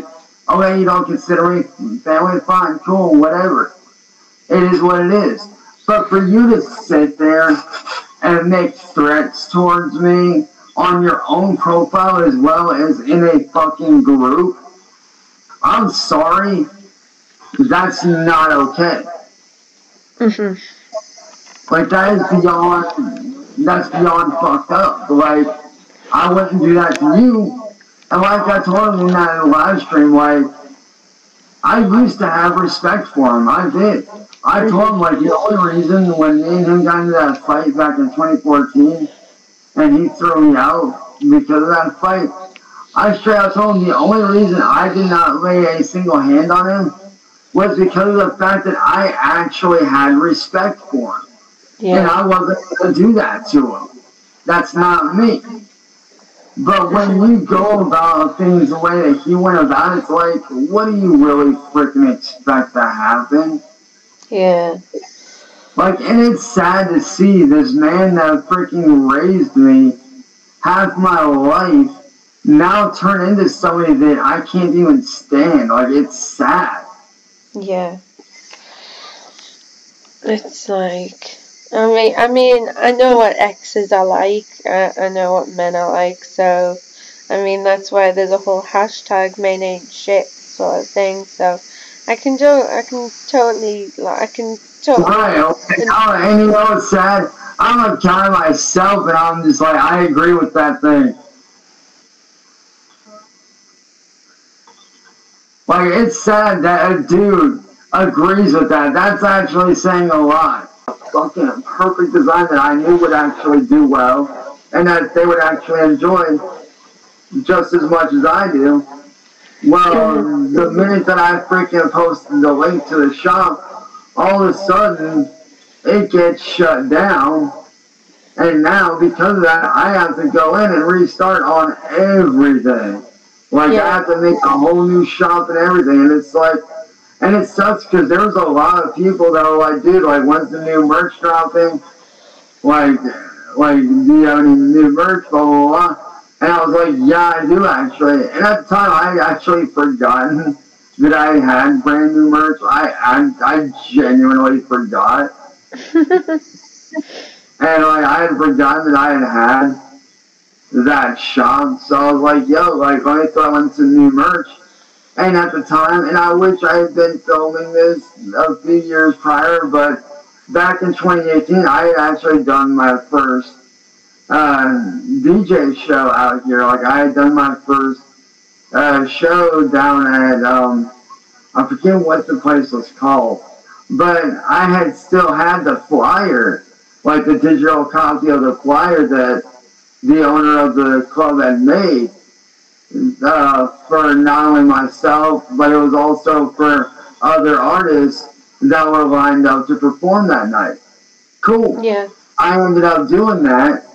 okay, you don't consider me family, fine, cool, whatever. It is what it is. But for you to sit there and make threats towards me on your own profile as well as in a fucking group, I'm sorry, that's not okay. Mm-hmm. Like, that is beyond, that's beyond fucked up. Like, I wouldn't do that to you, and like I told him in that live stream, like, I used to have respect for him, I did. I told him, like, the only reason when me and him got into that fight back in twenty fourteen, and he threw me out because of that fight, I straight out told him the only reason I did not lay a single hand on him was because of the fact that I actually had respect for him. Yeah. And I wasn't going to do that to him. That's not me. But when you go about things the way that he went about it, it's like, what do you really freaking expect to happen? Yeah. Like, and it's sad to see this man that freaking raised me half my life now turn into somebody that I can't even stand. Like, it's sad. Yeah. It's like, I mean, I mean, I know what exes I like. I, I know what men I like. So, I mean, that's why there's a whole hashtag men ain't shit sort of thing. So, I can do, I can totally, like, I can totally. Right, okay. Oh, and you know what's sad? I'm a guy myself, and I'm just like, I agree with that thing. Like, it's sad that a dude agrees with that. That's actually saying a lot. A fucking perfect design that I knew would actually do well, and that they would actually enjoy just as much as I do. Well, the minute that I freaking posted the link to the shop, all of a sudden, it gets shut down And now, because of that, I have to go in and restart on everything. Like, yeah. I have to make a whole new shop and everything. And it's like, and it sucks because there's a lot of people that are like, dude, like, when's the new merch dropping? Like, like, do you have any new merch, blah, blah, blah. And I was like, yeah, I do, actually. And at the time, I actually forgotten that I had brand new merch. I, I, I genuinely forgot. And like, I had forgotten that I had had that shop, so I was like, yo, like, let me throw in some new merch. And at the time, and I wish I had been filming this a few years prior, but back in twenty eighteen, I had actually done my first uh, D J show out here. Like, I had done my first uh, show down at, um, I forget what the place was called, but I had still had the flyer, like the digital copy of the flyer that the owner of the club had made uh, for not only myself, but it was also for other artists that were lined up to perform that night. Cool. Yeah. I ended up doing that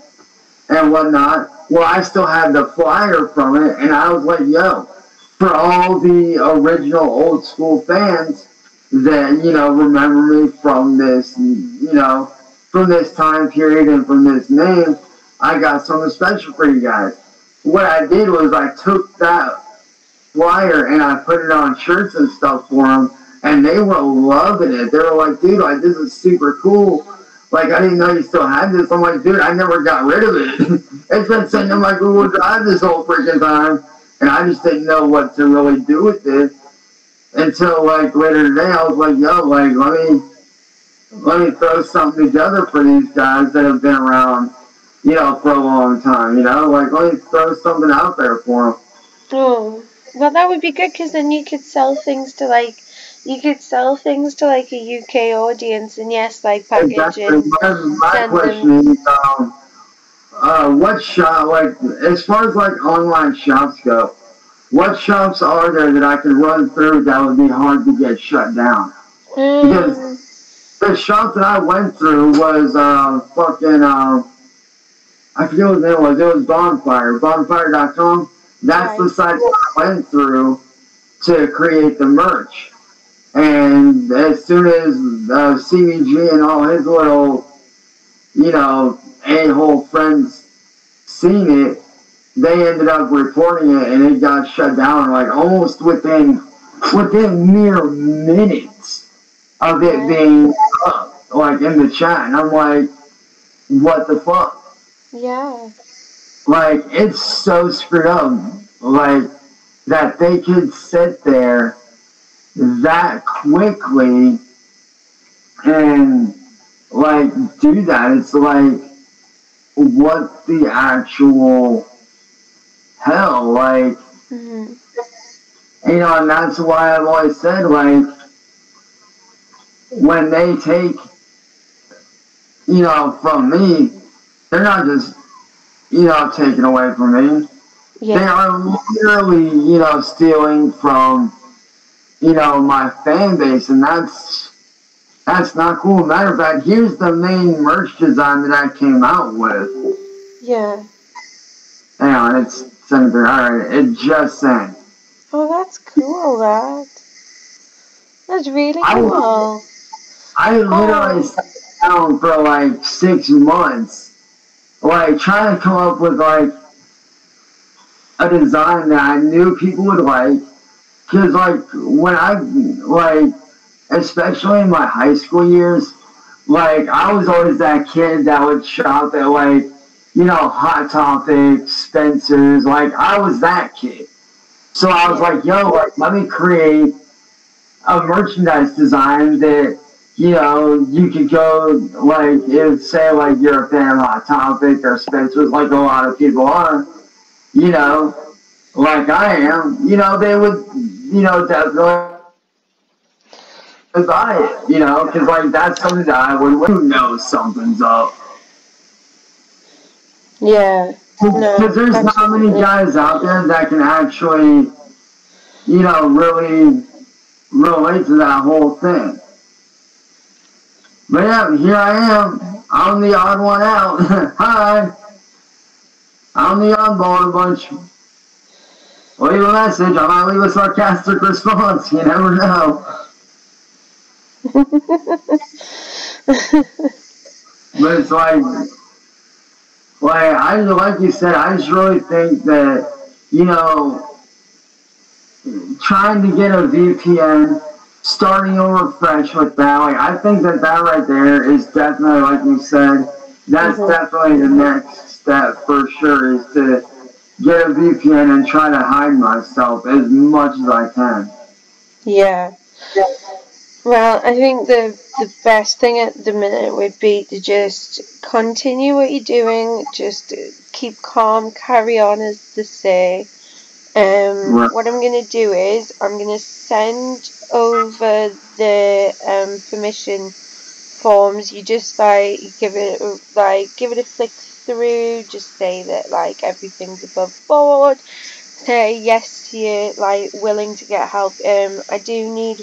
and whatnot. Well, I still had the flyer from it, and I was like, yo, for all the original old school fans that, you know, remember me from this, you know, from this time period and from this name, I got something special for you guys. What I did was I took that flyer and I put it on shirts and stuff for them, and they were loving it. They were like, dude, like, this is super cool. Like, I didn't know you still had this. I'm like, dude, I never got rid of it. It's been sitting on my Google Drive this whole freaking time, and I just didn't know what to really do with it until, like, later today. I was like, yo, like, let me, let me throw something together for these guys that have been around, you know, for a long time, you know? Like, let me throw something out there for them. Oh, well, that would be good, because then you could sell things to, like, you could sell things to, like, a U K audience, and yes, like, package exactly. it. My question them. is, um, uh, what shop, like, as far as, like, online shops go, what shops are there that I could run through that would be hard to get shut down? Mm. Because the shop that I went through was, uh, fucking, uh, I forget what it was. It was Bonfire. Bonfire dot com. That's the site that I went through to create the merch. And as soon as uh, C B G and all his little, you know, a-hole friends seen it, they ended up reporting it, and it got shut down like almost within within mere minutes of it being up, like in the chat. And I'm like, what the fuck? Yeah. Like, it's so screwed up, like, that they could sit there that quickly and, like, do that. It's like, what the actual hell, like, mm-hmm. you know, and that's why I've always said, like, when they take, you know, from me, they're not just, you know, taking away from me. Yeah. They are literally, you know, stealing from, you know, my fan base, and that's that's not cool. Matter of fact, here's the main merch design that I came out with. Yeah. Hang on, it's sent there. All right, it just sent. Oh, that's cool. That. That's really I, cool. I literally oh. sat down for like six months. Like, trying to come up with, like, a design that I knew people would like. Because, like, when I, like, especially in my high school years, like, I was always that kid that would shop at, like, you know, Hot Topic, Spencer's. Like, I was that kid. So I was like, yo, like, let me create a merchandise design that, you know, you could go, like, if, say, like, you're a fan of Hot Topic or Spencer's, like a lot of people are, you know, like I am, you know, they would, you know, definitely buy it, you know, because, like, that's something that I would, you know, something's up. Yeah. Because no, there's not many guys out there that can actually, you know, really relate to that whole thing. But yeah, here I am. I'm the odd one out. Hi. I'm the oddball a bunch. Leave a message. I might leave a sarcastic response. You never know. But it's like, like, I, like you said, I just really think that, you know, trying to get a V P N, starting over fresh with that, like, I think that that right there is definitely, like you said, that's mm-hmm. definitely the next step for sure, is to get a V P N and try to hide myself as much as I can. Yeah. Yeah. Well, I think the the best thing at the minute would be to just continue what you're doing, just keep calm, carry on as they say. Um, right. What I'm going to do is I'm going to send over the um, permission forms. You just like give it like give it a flick through. Just say that like everything's above board. Say yes to you, like willing to get help. Um, I do need.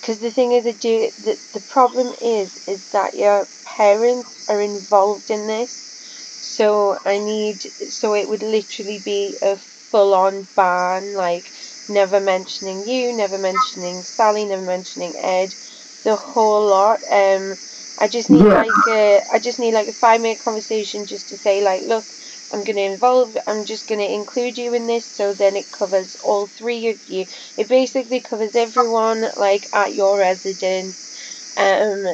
Because the thing is, I do, the, the problem is, is that your parents are involved in this, so I need, so it would literally be a full-on ban, like, never mentioning you, never mentioning Sally, never mentioning Ed, the whole lot. um, I just need, yeah. like, a, I just need, like, a five-minute conversation just to say, like, look, I'm going to involve, I'm just going to include you in this, so then it covers all three of you. It basically covers everyone, like, at your residence. Um, and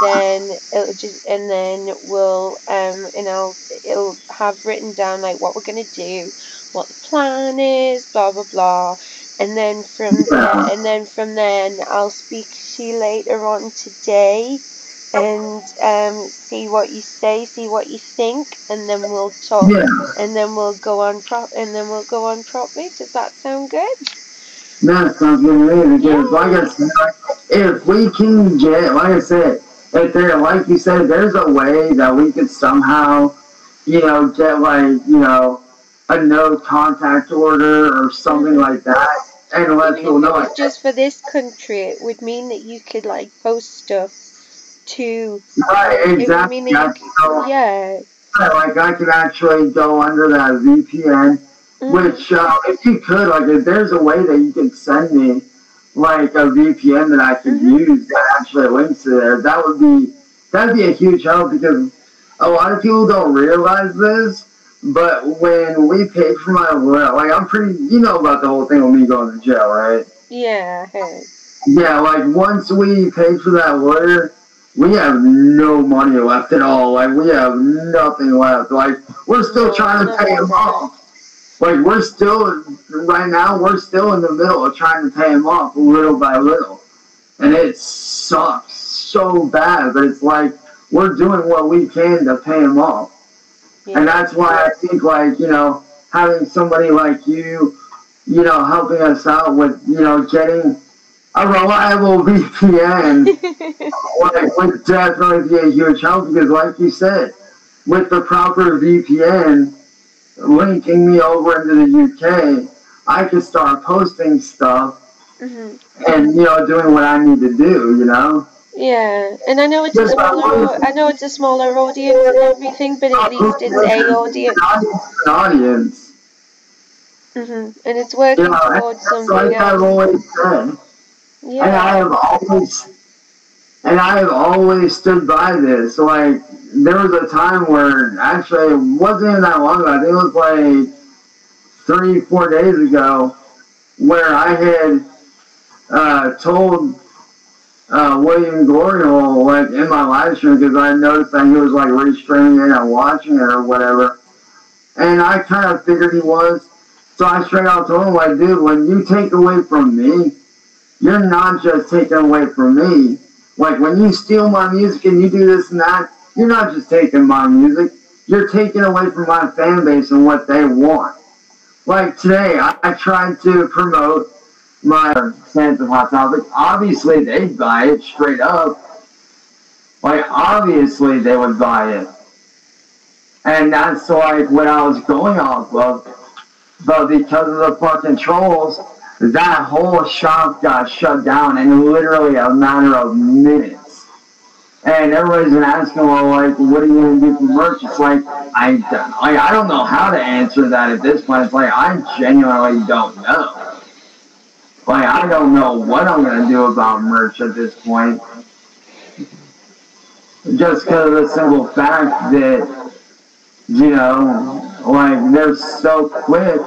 then it'll just, and then we'll, um, and I'll, it'll have written down, like, what we're going to do, what the plan is, blah, blah, blah. And then from there, and then from then, I'll speak to you later on today. And um, see what you say, see what you think, and then we'll talk, yeah. and then we'll go on prop, and then we'll go on properly. Does that sound good? That sounds good. Because like I said, if we can get, like I said, if there, like you said, there's a way that we could somehow, you know, get like, you know, a no contact order or something like that, and let people know. If it was just for this country, it would mean that you could like post stuff. To right, exactly. Meaning, I can go, yeah. Like I can actually go under that V P N, mm. which uh, if you could, like, if there's a way that you can send me like a V P N that I could mm-hmm. use that actually links to there, that would be that'd be a huge help, because a lot of people don't realize this. But when we paid for my well, like I'm pretty, you know about the whole thing with me going to jail, right? Yeah. Hey. Yeah, like once we paid for that lawyer. We have no money left at all. Like, we have nothing left. Like, we're still no, trying to no, pay him no. off. Like, we're still, right now, we're still in the middle of trying to pay him off little by little. And it sucks so bad. But it's like, we're doing what we can to pay him off. Yeah. And that's why I think, like, you know, having somebody like you, you know, helping us out with, you know, getting... a reliable V P N like, would definitely be a huge help, because like you said, with the proper V P N linking me over into the U K, I could start posting stuff mm-hmm. and, you know, doing what I need to do, you know? Yeah, and I know it's a smaller, I know it's a smaller audience and everything, but at least it's a audience. An audience. Mm-hmm. And it's working, you know, towards something else. Like I've always said. Yeah. And I have always, and I have always stood by this. Like, there was a time where, actually, it wasn't even that long ago. I think it was like three, four days ago, where I had uh, told uh, William Glorial, like, in my live stream, because I noticed that he was, like, restreaming it and watching it or whatever. And I kind of figured he was. So I straight out told him, like, dude, when you take away from me, you're not just taking away from me. Like, when you steal my music and you do this and that, you're not just taking my music. You're taking away from my fan base and what they want. Like, today, I, I tried to promote my Sands of Hot Topic. Obviously, they'd buy it straight up. Like, obviously, they would buy it. And that's, like, what I was going off of. But because of the fucking trolls... that whole shop got shut down in literally a matter of minutes. and everybody's been asking, well, like, what are you going to do for merch? It's like, I don't, like, I don't know how to answer that at this point. It's like, I genuinely don't know. Like, I don't know what I'm going to do about merch at this point. Just because of the simple fact that, you know, like, they're so quick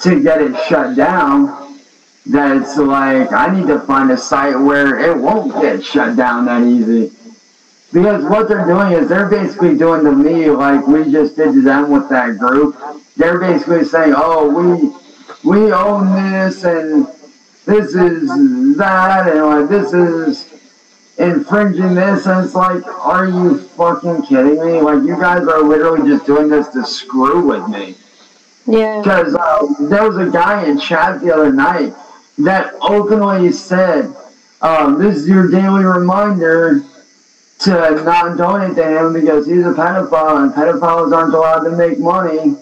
to get it shut down that it's like, I need to find a site where it won't get shut down that easy. Because what they're doing is they're basically doing to me like we just did to them with that group. They're basically saying, oh, we we own this, and this is that, and like this is infringing this, and it's like, are you fucking kidding me? Like, you guys are literally just doing this to screw with me. Yeah. Because uh, there was a guy in chat the other night that openly said, um, this is your daily reminder to not donate to him because he's a pedophile and pedophiles aren't allowed to make money.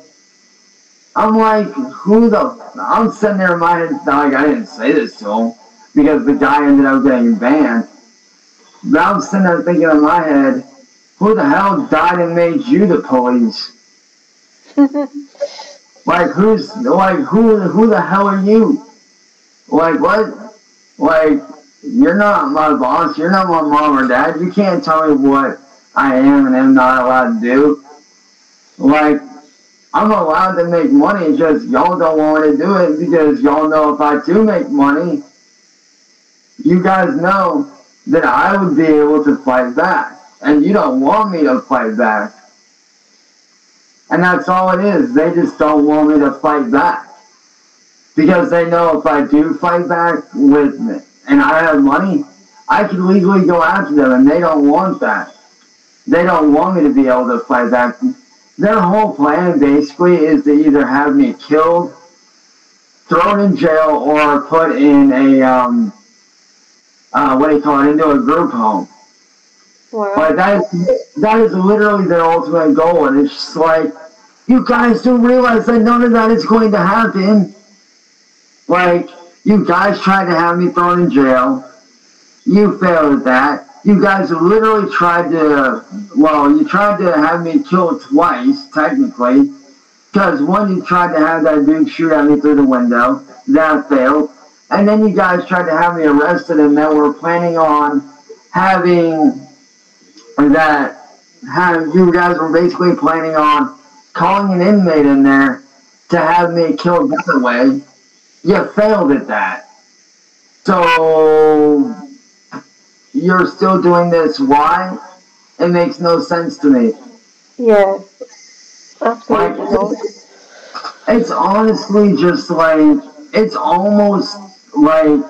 I'm like, who the... I'm sitting there in my head, like, I didn't say this to him because the guy ended up getting banned. But I'm sitting there thinking in my head, who the hell died and made you the police? Like, who's, like, who, who the hell are you? Like, what? Like, you're not my boss, you're not my mom or dad, you can't tell me what I am and am not allowed to do. Like, I'm allowed to make money, just y'all don't want to do it because y'all know if I do make money, you guys know that I would be able to fight back. And you don't want me to fight back. And that's all it is. They just don't want me to fight back. Because they know if I do fight back with me and I have money, I can legally go after them, and they don't want that. They don't want me to be able to fight back. Their whole plan basically is to either have me killed, thrown in jail, or put in a, um, uh, what do you call it, into a group home. Wow. Like, that is, that is literally their ultimate goal, and it's just like, you guys do realize that none of that is going to happen. Like, you guys tried to have me thrown in jail. You failed at that. You guys literally tried to, well, you tried to have me killed twice, technically, because one, you tried to have that dude shoot at me through the window. That failed. And then you guys tried to have me arrested, and then we're planning on having... that have, you guys were basically planning on calling an inmate in there to have me killed that way. You failed at that. So you're still doing this. Why? It makes no sense to me. Yeah. Absolutely. Like, it's, it's honestly just like, it's almost like,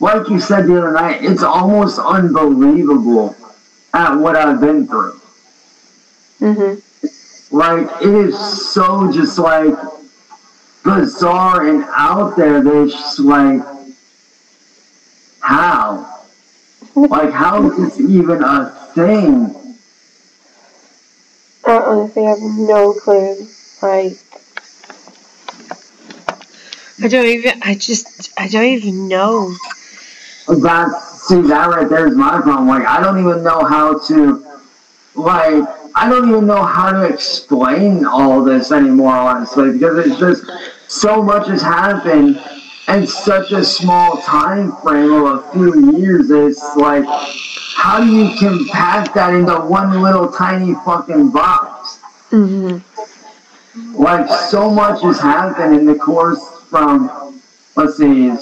like you said the other night, it's almost unbelievable at what I've been through. Mm-hmm. Like, it is so just, like, bizarre and out there that it's just, like, how? Like, how is this even a thing? I honestly have no clue. Like, I don't even, I just, I don't even know. That's, see, that right there is my problem. Like, I don't even know how to, like, I don't even know how to explain all this anymore, honestly, because it's just, so much has happened in such a small time frame of a few years. It's like, how do you compact that into one little tiny fucking box? Mm-hmm. Like, so much has happened in the course from, let's see,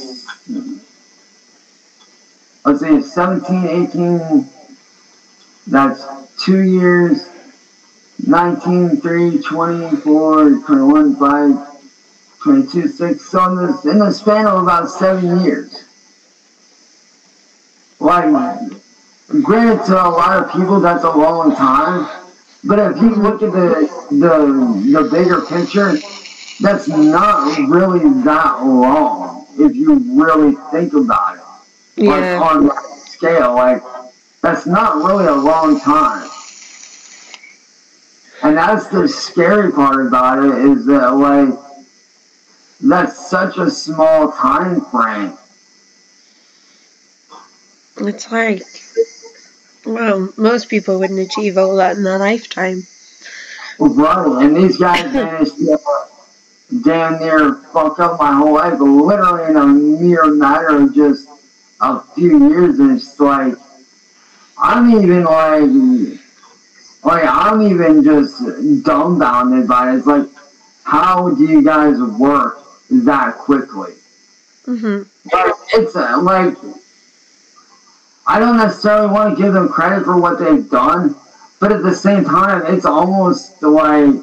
Let's see, seventeen, eighteen, that's two years, nineteen, three, twenty-four, twenty-one, five, twenty-two, six, so in the, in the span of about seven years. Like, granted to a lot of people, that's a long time, but if you look at the, the, the bigger picture, that's not really that long, if you really think about it. Yeah. Like, on that scale, like, that's not really a long time. And that's the scary part about it, is that, like, that's such a small time frame. It's like, well, most people wouldn't achieve all that in their lifetime. Right, and these guys managed to damn near fuck up my whole life, but literally in a mere matter of just a few years, and it's like, I'm even like, like, I'm even just dumbfounded by it. It's like, how do you guys work that quickly? Mm-hmm. But it's uh, like, I don't necessarily want to give them credit for what they've done, but at the same time, it's almost like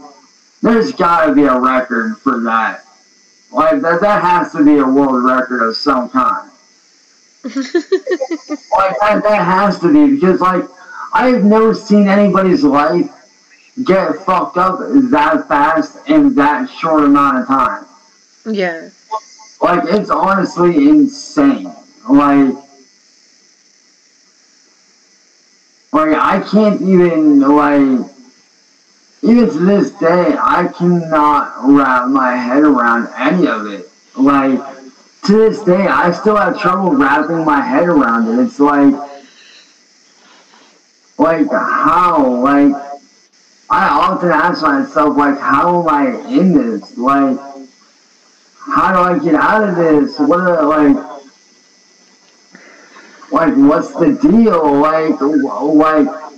there's got to be a record for that. Like, that, that has to be a world record of some kind. Like, that, that has to be, because, like, I've never seen anybody's life get fucked up that fast in that short amount of time. Yeah. Like, it's honestly insane. Like, like I can't even, like, even to this day, I cannot wrap my head around any of it. Like, to this day, I still have trouble wrapping my head around it. It's like, like, how? Like, I often ask myself, like, how am I in this? Like, how do I get out of this? What are, like, like, what's the deal? Like, like,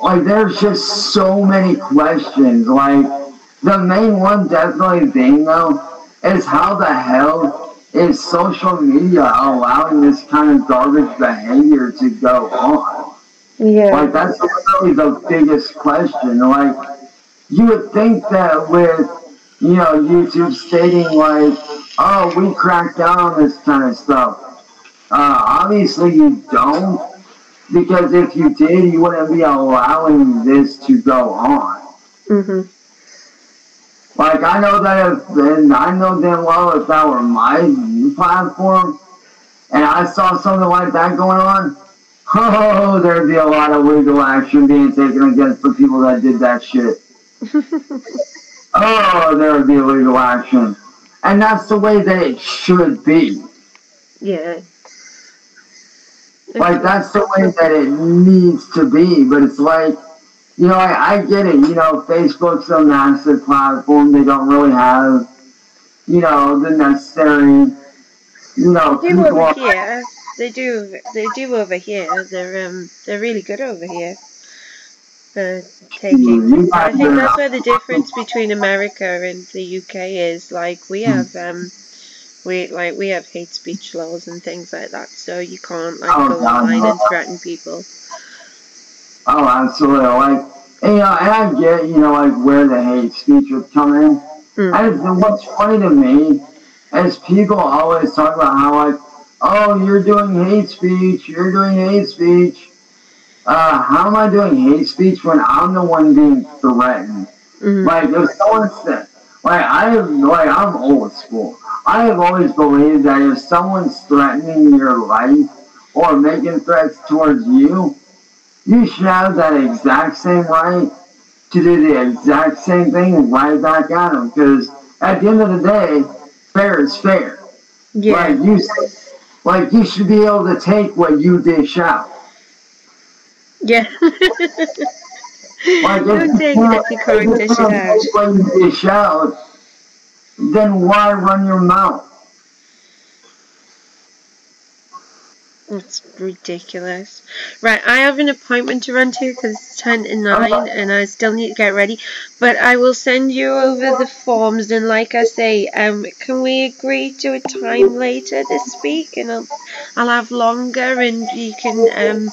like, there's just so many questions. Like, the main one definitely thing, though, is how the hell is social media allowing this kind of garbage behavior to go on? Yeah. Like, that's really the biggest question. Like, you would think that with, you know, YouTube stating, like, oh, we crack down on this kind of stuff. Uh, obviously you don't, because if you did, you wouldn't be allowing this to go on. Mm-hmm. Like, I know that if, and I know damn well if that were my platform, and I saw something like that going on, oh, there'd be a lot of legal action being taken against the people that did that shit. Oh, there'd be legal action. And that's the way that it should be. Yeah. Like, that's the way that it needs to be. But it's like, you know, I, I get it. You know, Facebook's a massive platform. They don't really have, you know, the necessary, you know, people. people yeah. They do, they do over here. They're um, they're really good over here for taking. So I think that's where the difference between America and the U K is. Like, we have um, we like we have hate speech laws and things like that. So you can't like go online and threaten people. Oh, absolutely! Like, and, you know, and I get, you know, like, where the hate speech would come in. Mm. And what's funny to me is people always talk about how, like, oh, you're doing hate speech, you're doing hate speech. Uh, how am I doing hate speech when I'm the one being threatened? Mm-hmm. Like, if someone said, like, I have, like, I'm old school. I have always believed that if someone's threatening your life or making threats towards you, you should have that exact same right to do the exact same thing right back at them. Because at the end of the day, fair is fair. Yeah. Like, you say, like, you should be able to take what you dish out. Yeah. Like, if take you can't, you can't dish it out. Take what you dish out, then why run your mouth? It's ridiculous. Right, I have an appointment to run to because it's ten to nine uh, and I still need to get ready. But I will send you over the forms, and like I say, um, can we agree to a time later this week? And I'll, I'll have longer and you can um,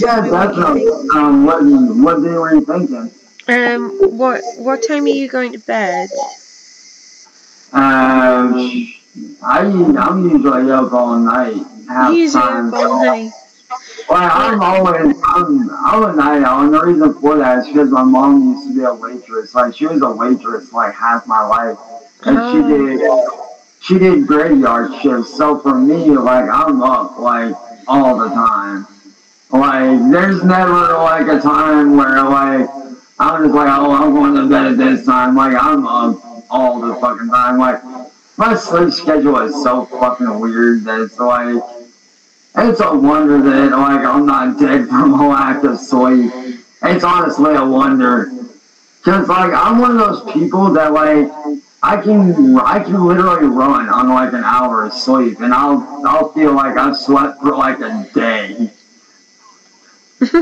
yeah, definitely. Um, what, what day were you thinking? Um, what, what time are you going to bed? Um, I, I'm usually up all night. Have usually time. All night. Well, I'm always, I'm, I'm a night owl, and the reason for that is because my mom used to be a waitress. Like, she was a waitress, like, half my life, and oh. she did, she did graveyard shifts, so for me, like, I'm up, like, all the time. Like, there's never, like, a time where, like, I'm just like, oh, I'm going to bed at this time. Like, I'm up all the fucking time. Like, my sleep schedule is so fucking weird that it's like, It's a wonder that, like, I'm not dead from a lack of sleep. It's honestly a wonder. Because, like, I'm one of those people that, like, I can I can literally run on, like, an hour of sleep. And I'll, I'll feel like I've slept for, like, a day. like,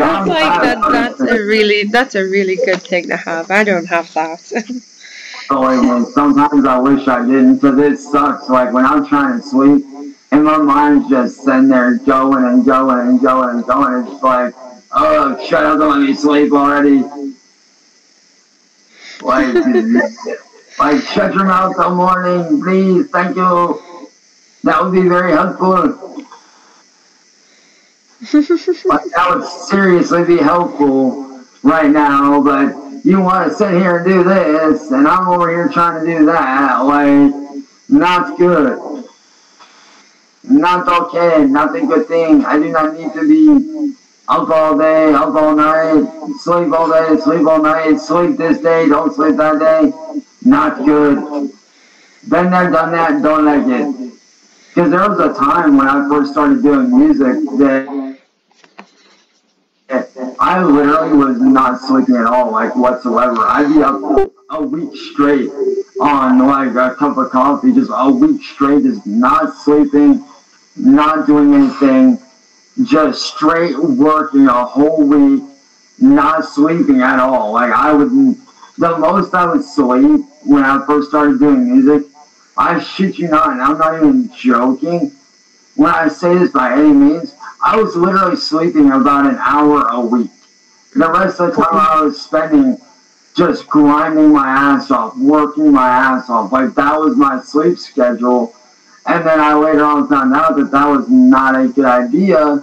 I'm like that, that's a really that's a really good thing to have. I don't have that. Sometimes I wish I didn't, because it sucks. Like when I'm trying to sleep and my mind's just sitting there going and going and going and going. It's like, oh, shut up, don't let me sleep already. Like, like shut your mouth all morning, please. Thank you. That would be very helpful. Like, that would seriously be helpful right now, but you want to sit here and do this, and I'm over here trying to do that. Like, not good. Not okay. Not a good thing. I do not need to be up all day, up all night, sleep all day, sleep all night, sleep this day, don't sleep that day. Not good. Been there, done that, don't like it. Because there was a time when I first started doing music that I literally was not sleeping at all, like, whatsoever. I'd be up a week straight on, like, a cup of coffee, just a week straight, just not sleeping, not doing anything, just straight working a whole week, not sleeping at all. Like, I would, the most I would sleep when I first started doing music, I shit you not, and I'm not even joking when I say this by any means, I was literally sleeping about an hour a week. The rest of the time I was spending just grinding my ass off, working my ass off. Like, that was my sleep schedule. And then I later on found out that that was not a good idea,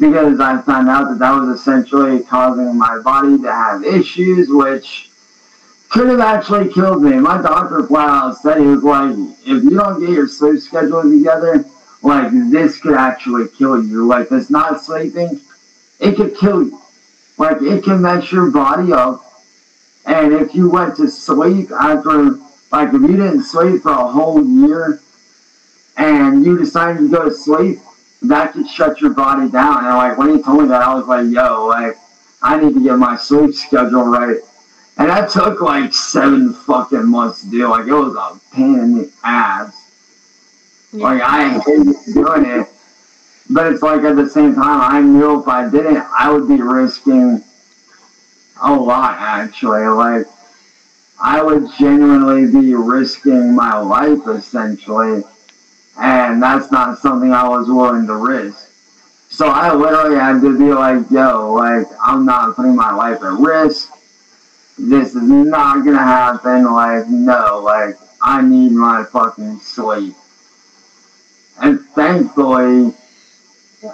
because I found out that that was essentially causing my body to have issues, which could have actually killed me. My doctor flat out said, he was like, if you don't get your sleep schedule together, like, this could actually kill you. Like, this not sleeping, it could kill you. Like, it can mess your body up. And if you went to sleep after, like, if you didn't sleep for a whole year and you decided to go to sleep, that could shut your body down. And, like, when he told me that, I was like, yo, like, I need to get my sleep schedule right. And that took, like, seven fucking months to do. Like, it was a pain in the ass. Like, I hate doing it, but it's like, at the same time, I knew if I didn't, I would be risking a lot, actually. Like, I would genuinely be risking my life, essentially, and that's not something I was willing to risk. So I literally had to be like, yo, like, I'm not putting my life at risk. This is not gonna happen. Like, no, like, I need my fucking sleep. And thankfully,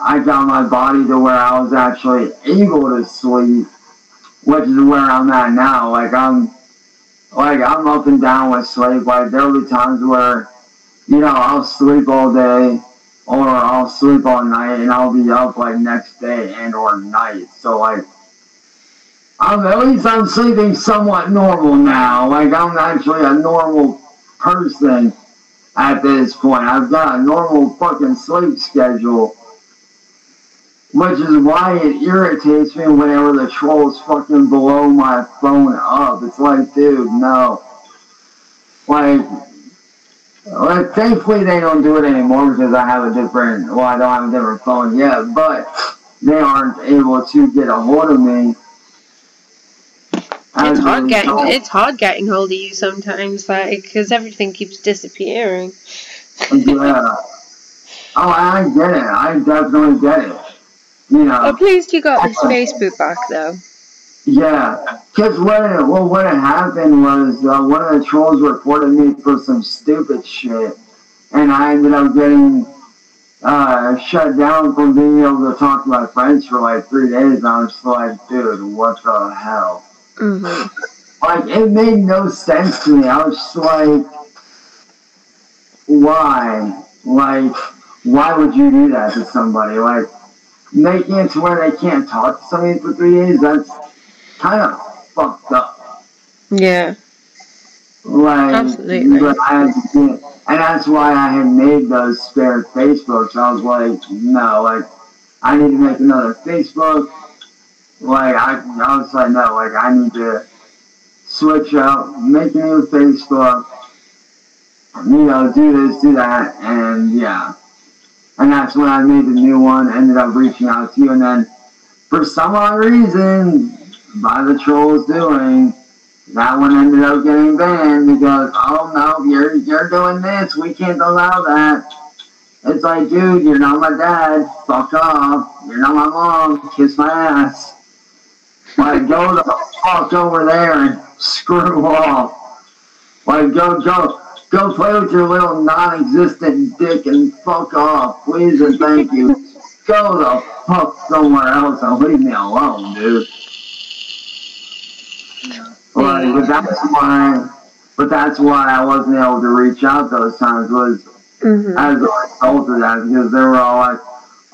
I got my body to where I was actually able to sleep, which is where I'm at now. Like, I'm, like, I'm up and down with sleep. Like, there'll be times where, you know, I'll sleep all day, or I'll sleep all night, and I'll be up, like, next day and or night. So, like, I'm, at least I'm sleeping somewhat normal now. Like, I'm actually a normal person. At this point, I've got a normal fucking sleep schedule, which is why it irritates me whenever the trolls fucking blow my phone up. It's like, dude, no. Like, like thankfully they don't do it anymore, because I have a different, well, I don't have a different phone yet, but they aren't able to get a hold of me. It's hard getting it's hard getting hold of you sometimes, like, because everything keeps disappearing. Yeah. Oh, I get it. I definitely get it. You know. At least you got this uh, Facebook back, though. Yeah, because what it, well, what had happened was uh, one of the trolls reported me for some stupid shit, and I ended up getting uh, shut down from being able to talk to my friends for like three days. And I was just like, dude, what the hell? Mm-hmm. Like, it made no sense to me. I was just like, why? Like, why would you do that to somebody? Like, making it to where they can't talk to somebody for three days, that's kind of fucked up. Yeah. Like, absolutely. But I had to get And that's why I had made those spare Facebooks. I was like, no, like, I need to make another Facebook. Like, I, I was like, no, like, I need to switch out, make a new Facebook, you know, do this, do that, and yeah. And that's when I made the new one, ended up reaching out to you, and then, for some odd reason, by the trolls doing, that one ended up getting banned because, oh no, you're, you're doing this, we can't allow that. It's like, dude, you're not my dad, fuck off, you're not my mom, kiss my ass. Like, go the fuck over there and screw off. Like, go, go, go play with your little non-existent dick and fuck off, please and thank you. Go the fuck somewhere else and leave me alone, dude. Like, but that's why, but that's why I wasn't able to reach out those times was mm-hmm. as a result of that, because they were all like,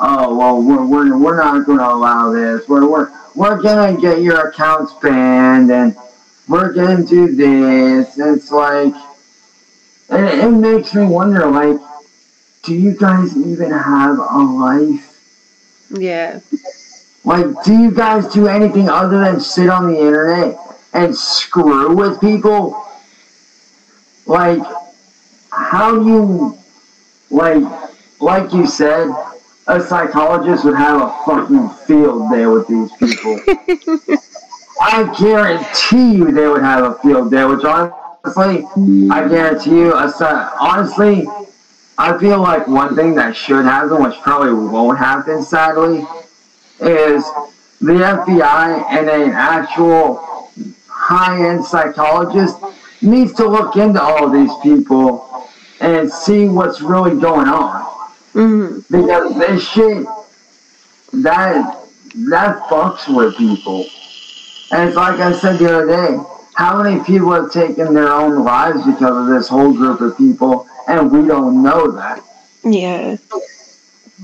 "Oh, well, we're we're, we're not going to allow this. We're we're we're going to get your accounts banned, and we're going to do this." It's like, and it, it makes me wonder, like, do you guys even have a life? Yeah. Like, do you guys do anything other than sit on the internet and screw with people? Like, how do you, like, like you said, a psychologist would have a fucking field day with these people. I guarantee you they would have a field day, which honestly, I guarantee you, honestly, I feel like one thing that should happen, which probably won't happen, sadly, is the F B I and an actual high-end psychologist needs to look into all these people and see what's really going on. Mm-hmm. Because this shit, that, that fucks with people. And it's like I said the other day, how many people have taken their own lives because of this whole group of people, and we don't know that. Yeah.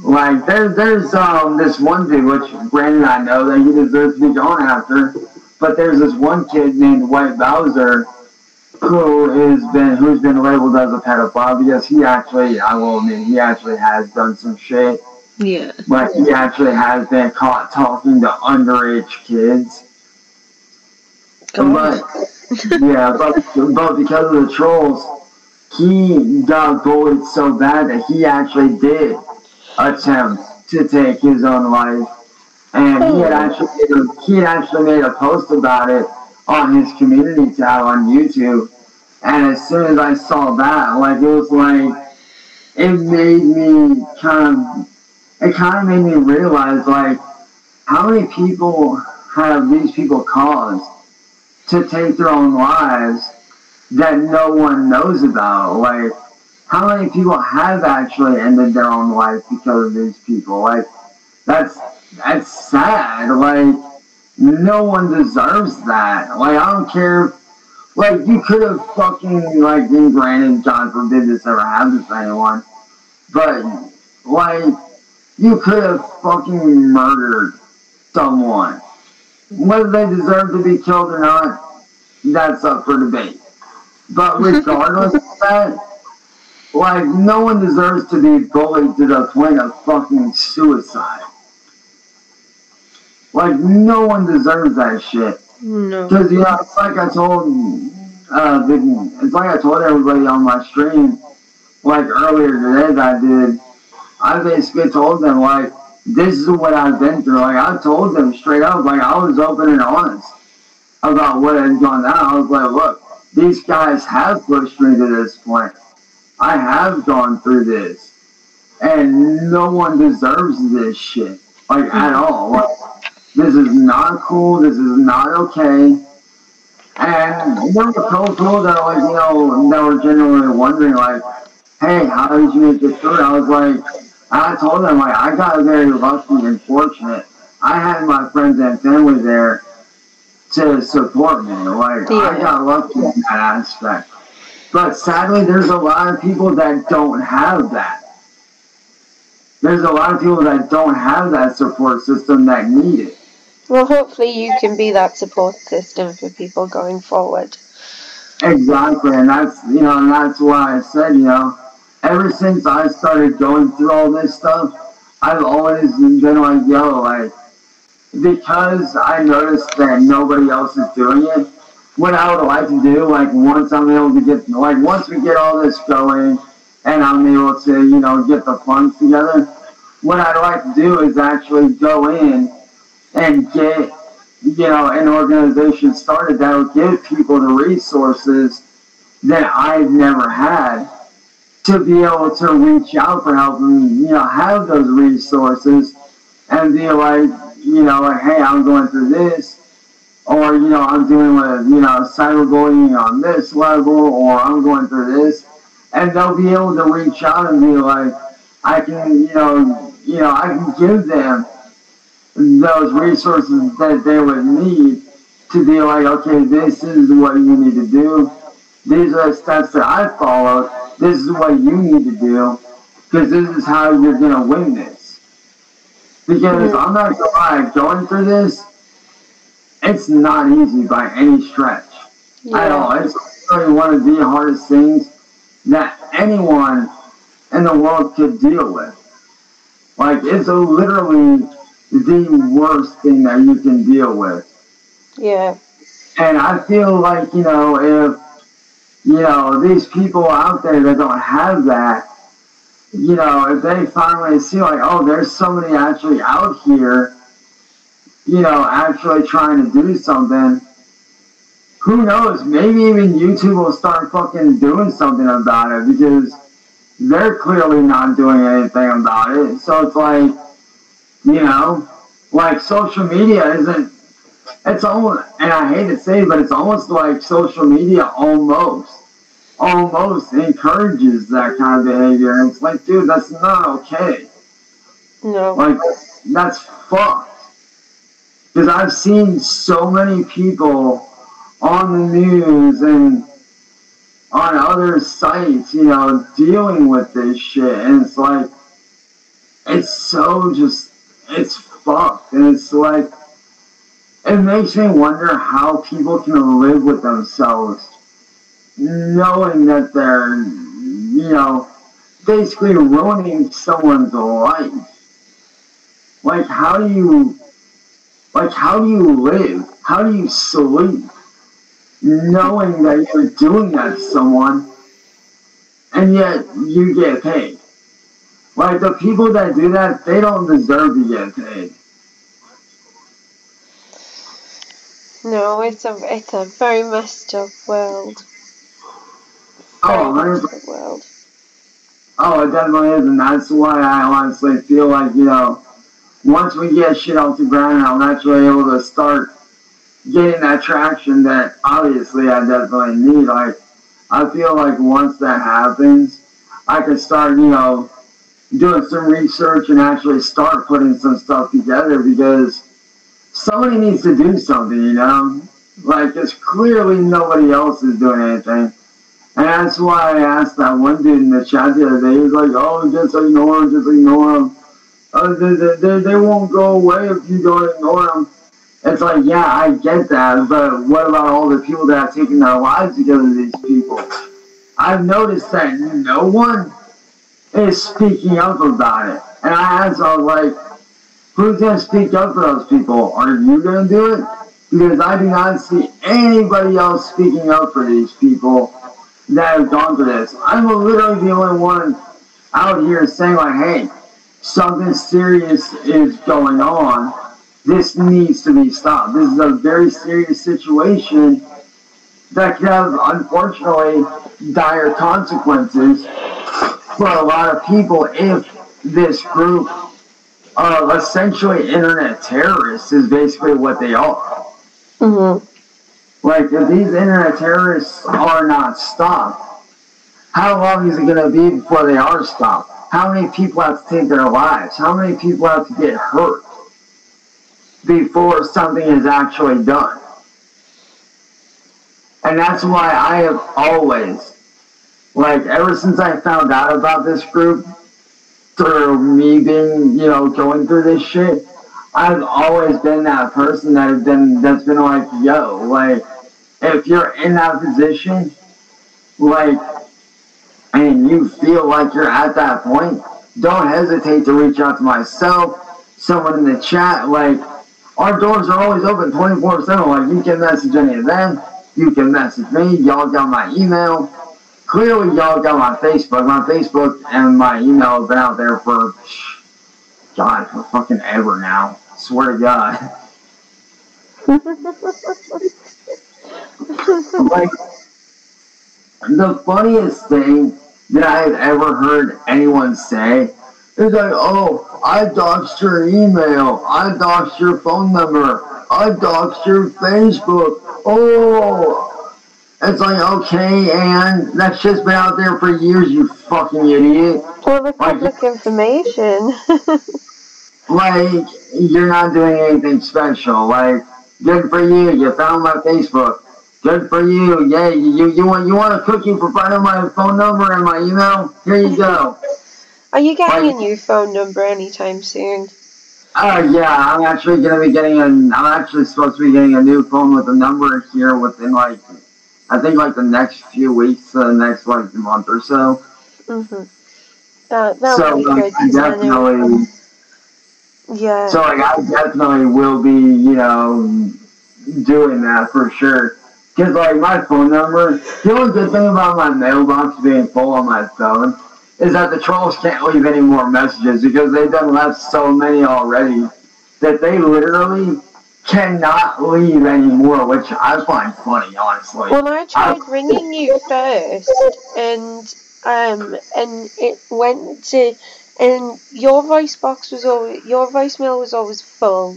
Like, there, there's um this one dude, which Brendan, I know that he deserves to be gone after, but there's this one kid named White Bowser who is been who's been labeled as a pedophile because he actually, I will admit, he actually has done some shit. Yeah. But he actually has been caught talking to underage kids. Oh. But yeah, but but because of the trolls, he got bullied so bad that he actually did attempt to take his own life. And he had actually made a, he had actually made a post about it on his community tab on YouTube. And as soon as I saw that, like, it was like, it made me kind of, it kind of made me realize, like, how many people have these people caused to take their own lives that no one knows about? Like, how many people have actually ended their own life because of these people? Like, that's... That's sad. Like, no one deserves that. Like, I don't care. Like, you could have fucking, like, and granted, God forbid this ever happens to anyone, but, like, you could have fucking murdered someone. Whether they deserve to be killed or not, that's up for debate. But regardless of that, like, no one deserves to be bullied to the point of fucking suicide. Like, no one deserves that shit. No. Because, you know, it's like I told, uh, the, it's like I told everybody on my stream, like, earlier today that I did, I basically told them, like, this is what I've been through. Like, I told them straight up, like, I was open and honest about what had gone down. I was like, look, these guys have pushed me to this point. I have gone through this. And no one deserves this shit. Like, at all. Like, this is not cool. This is not okay. And there were people that, like, you know, that were genuinely wondering, like, hey, how did you make it through? I was like, I told them, like, I got very lucky and fortunate. I had my friends and family there to support me. Like, yeah. I got lucky in that aspect. But sadly, there's a lot of people that don't have that. There's a lot of people that don't have that support system that need it. Well, hopefully you can be that support system for people going forward. Exactly, and that's, you know, and that's why I said, you know, ever since I started going through all this stuff, I've always been like, yo, like, because I noticed that nobody else is doing it, what I would like to do, like, once I'm able to get, like, once we get all this going, and I'm able to, you know, get the funds together, what I'd like to do is actually go in and get, you know, an organization started that would give people the resources that I've never had to be able to reach out for help and, you know, have those resources and be like, you know, like, hey, I'm going through this, or, you know, I'm dealing with, you know, cyberbullying on this level, or I'm going through this, and they'll be able to reach out and be like, I can, you know, you know, I can give them those resources that they would need to be like, okay, this is what you need to do. These are the steps that I follow. This is what you need to do, because this is how you're going to win this. Because I'm not going to lie, going through this, it's not easy by any stretch yeah. at all. It's really one of the hardest things that anyone in the world could deal with. Like, it's literally the worst thing that you can deal with. Yeah. And I feel like, you know, if, you know, these people out there that don't have that, you know, if they finally see, like, oh, there's somebody actually out here, you know, actually trying to do something, who knows, maybe even YouTube will start fucking doing something about it, because they're clearly not doing anything about it. So it's like, you know, like, social media isn't, it's almost, and I hate to say it, but it's almost like social media almost, almost encourages that kind of behavior. And it's like, dude, that's not okay. No. Like, that's fucked. Because I've seen so many people on the news and on other sites, you know, dealing with this shit. And it's like, it's so just, it's fucked, and it's like, it makes me wonder how people can live with themselves knowing that they're, you know, basically ruining someone's life. Like, how do you, like, how do you live? How do you sleep knowing that you're doing that to someone, and yet you get paid? Like, the people that do that, they don't deserve to get paid. No, it's a, it's a very messed up world. Very oh, messed up world. Oh, it definitely is, and that's why I honestly feel like, you know, once we get shit off the ground, I'm actually able to start getting that traction that obviously I definitely need. Like, I feel like once that happens, I can start, you know, doing some research and actually start putting some stuff together, because somebody needs to do something, you know? Like, it's clearly nobody else is doing anything. And that's why I asked that one dude in the chat the other day. He was like, oh, just ignore them, just ignore them. Oh, they, they, they won't go away if you don't ignore them. It's like, yeah, I get that, but what about all the people that have taken their lives together to these people? I've noticed that no one is speaking up about it. And I asked, I was like, who's going to speak up for those people? Are you going to do it? Because I do not see anybody else speaking up for these people that have gone through this. I'm literally the only one out here saying, like, hey, something serious is going on. This needs to be stopped. This is a very serious situation that could have, unfortunately, dire consequences for a lot of people if this group of essentially internet terrorists is basically what they are. Mm-hmm. Like, if these internet terrorists are not stopped, how long is it going to be before they are stopped? How many people have to take their lives? How many people have to get hurt before something is actually done? And that's why I have always, like, ever since I found out about this group, through me being, you know, going through this shit, I've always been that person that has been, that's been like, yo, like, if you're in that position, like, and you feel like you're at that point, don't hesitate to reach out to myself, someone in the chat. Like, our doors are always open twenty-four seven. Like, you can message any of them. You can message me. Y'all got my email. Clearly, y'all got my Facebook. My Facebook and my email have been out there for, God, for fucking ever now. I swear to God. Like, the funniest thing that I have ever heard anyone say is like, oh, I doxed your email, I doxed your phone number, I doxed your Facebook. Oh, it's like, okay, and that's just been out there for years, you fucking idiot. Well, it's public information. Like, you're not doing anything special. Like, good for you, you found my Facebook. Good for you, yeah. You, you, you want you want a cookie for finding my phone number and my email? Here you go. Are you getting like, a new phone number anytime soon? Oh uh, yeah, I'm actually gonna be getting a. I'm actually supposed to be getting a new phone with a number here within like, I think like the next few weeks, the uh, next like month or so. Mhm. That that so, would be um, good. I definitely. Yeah. So like, I definitely will be, you know, doing that for sure. Because, like, my phone number, the only good thing about my mailbox being full on my phone is that the trolls can't leave any more messages because they've done left so many already that they literally cannot leave any more, which I find funny, honestly. Well, I tried I, ringing you first, and um, and it went to, and your voice box was always, your voicemail was always full.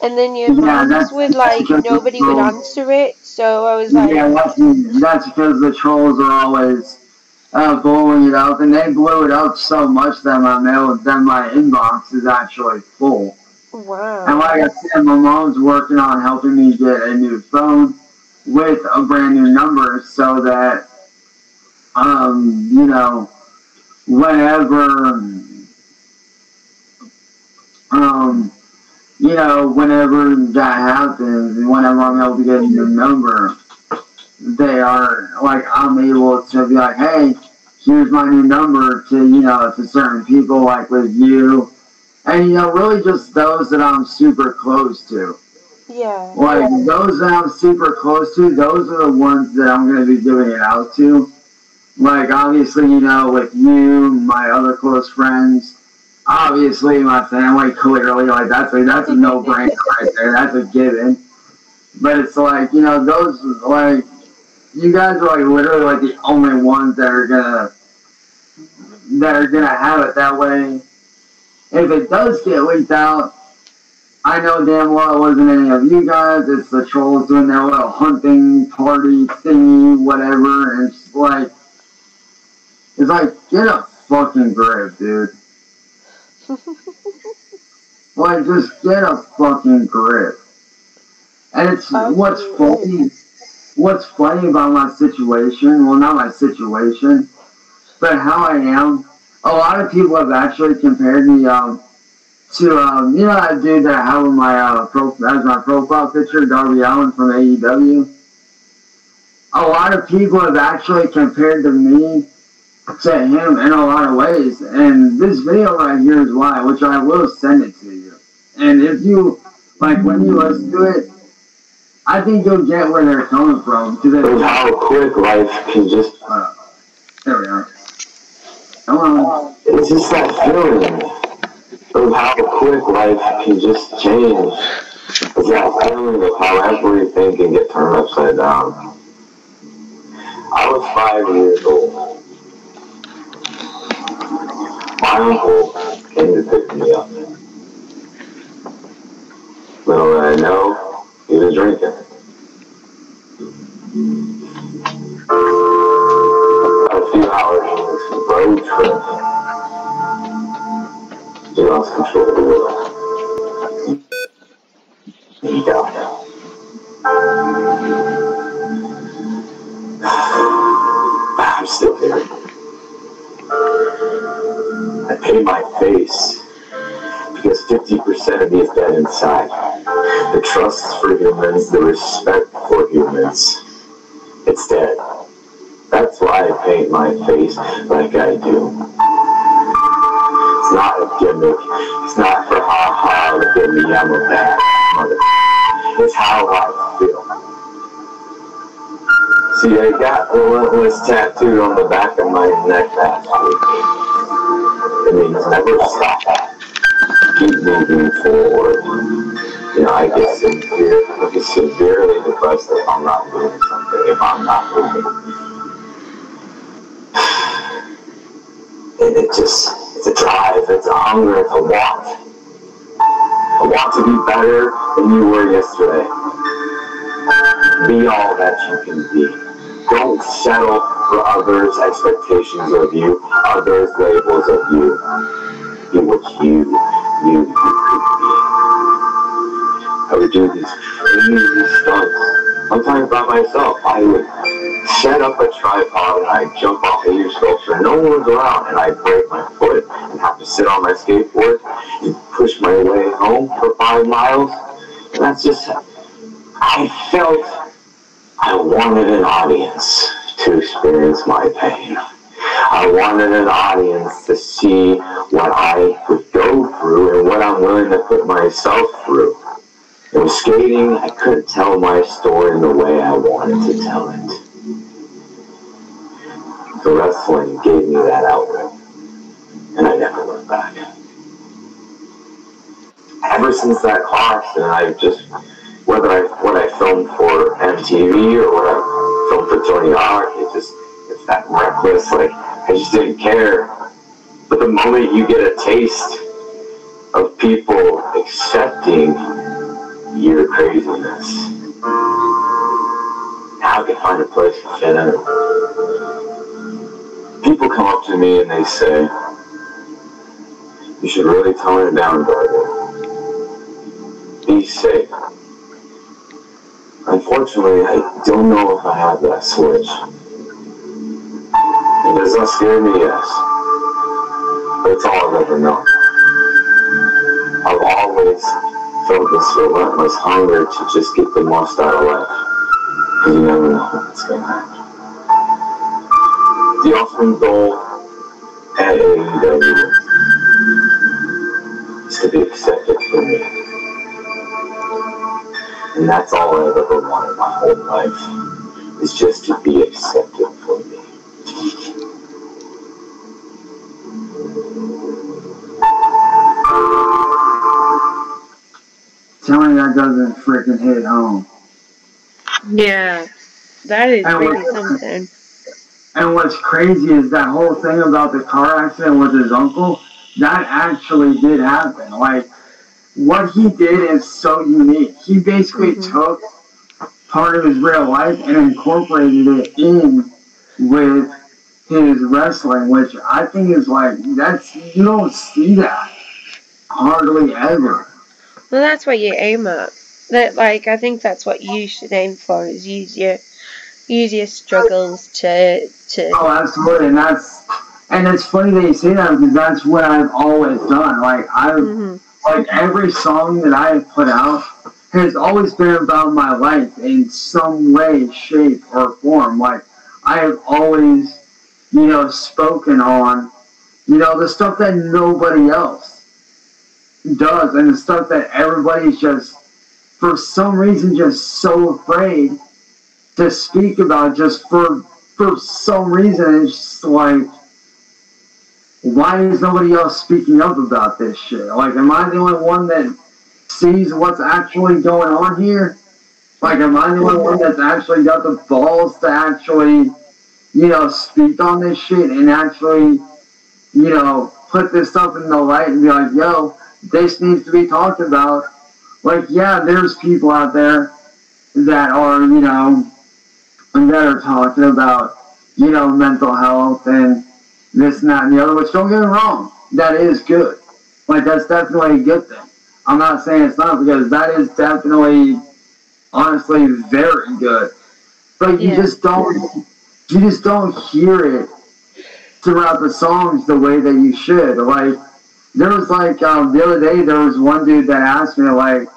And then your friends yeah, would, like, nobody would answer it, so I was like... Yeah, that's, that's because the trolls are always uh, blowing it up, and they blew it up so much that my mail, that my inbox is actually full. Wow. And like I said, my mom's working on helping me get a new phone with a brand new number so that, um, you know, whenever, um... you know, whenever that happens, and whenever I'm able to get a new number, they are, like, I'm able to be like, hey, here's my new number to, you know, to certain people, like with you. And, you know, really just those that I'm super close to. Yeah. Like, yeah. Those that I'm super close to, those are the ones that I'm going to be giving it out to. Like, obviously, you know, with you, my other close friends. Obviously, my family, clearly, like, that's a, that's a no-brainer right there. That's a given. But it's like, you know, those, like, you guys are, like, literally, like, the only ones that are gonna, that are gonna have it that way. If it does get leaked out, I know damn well it wasn't any of you guys. It's the trolls doing their little hunting party thingy, whatever, and it's like, it's like, get a fucking grip, dude. Like, just get a fucking grip. And it's okay. what's funny, what's funny about my situation, well, not my situation, but how I am, a lot of people have actually compared me um, to, um, you know that dude that I have in my, uh, pro as my profile picture, Darby Allen from A E W? A lot of people have actually compared to me to him in a lot of ways, and this video right here is why, which I will send it to you. And if you, like, when you listen to it, I think you'll get where they're coming from. Because how quick life can just... Uh, there we are. Come on. It's just that feeling of how quick life can just change. It's that feeling of how everything can get turned upside down. I was five years old. My uncle came to pick me up. Little did I know, he was drinking. A few hours on this road trip, he lost control of the wheel. He got down. I'm still here. I paid my face because fifty percent of me is dead inside. The trust for humans, the respect for humans, instead. That's why I paint my face like I do. It's not a gimmick. It's not for ha-ha, look at me, I'm a bad motherfucker. It's how I feel. See, I got Relentless tattooed on the back of my neck last week. It means never stop. Keep moving forward. You know, I get severe, I get severely depressed if I'm not doing something, if I'm not moving. And it just, it's a drive, it's a hunger, it's a want. I want to be better than you were yesterday. Be all that you can be. Don't settle for others' expectations of you, others' labels of you. Be what you, you, you could be. I would do these crazy stunts. I'm talking about myself. I would set up a tripod and I'd jump off of your sculpture. No one's around and I'd break my foot and have to sit on my skateboard and push my way home for five miles. And that's just, I felt I wanted an audience to experience my pain. I wanted an audience to see what I would go through and what I'm willing to put myself through. And with skating, I couldn't tell my story in the way I wanted to tell it. So wrestling gave me that outlet, and I never went back. Ever since that class, and I've just... Whether I, what I filmed for M T V or what I filmed for Tony Hawk, it just, it's that reckless, like, I just didn't care. But the moment you get a taste of people accepting your craziness, now I can find a place to fit in. People come up to me and they say, you should really tone it down, Brendan. Be safe. Unfortunately, I don't know if I have that switch. And does that scare me? Yes. But it's all I've ever known. I've always felt this relentless hunger to just get the most out of life. Because you never know what's going to happen. The ultimate goal at A E W is to be accepted for me. And that's all I've ever wanted my whole life, is just to be accepted for me. Tell me that doesn't freaking hit home. Yeah, that is and really something. And what's crazy is that whole thing about the car accident with his uncle, that actually did happen. Like, what he did is so unique. He basically mm-hmm. took part of his real life and incorporated it in with his wrestling, which I think is like, that's, you don't see that hardly ever. Well, that's what you aim at. That, like, I think that's what you should aim for, is use your use your struggles to to. Oh, absolutely, and that's and it's funny that you say that, because that's what I've always done. Like I've. Mm-hmm. Like, every song that I have put out has always been about my life in some way, shape, or form. Like, I have always, you know, spoken on, you know, the stuff that nobody else does and the stuff that everybody's just, for some reason, just so afraid to speak about just for, for some reason. It's just like, why is nobody else speaking up about this shit? Like, am I the only one that sees what's actually going on here? Like, am I the only one that's actually got the balls to actually, you know, speak on this shit and actually, you know, put this stuff in the light and be like, yo, this needs to be talked about? Like, yeah, there's people out there that are, you know, that are talking about, you know, mental health and this and that and the other, which, don't get me wrong, that is good. Like, that's definitely a good thing. I'm not saying it's not, because that is definitely, honestly, very good. But you yeah. just don't, you just don't hear it throughout the songs the way that you should. Like, there was like, um, the other day, there was one dude that asked me, like,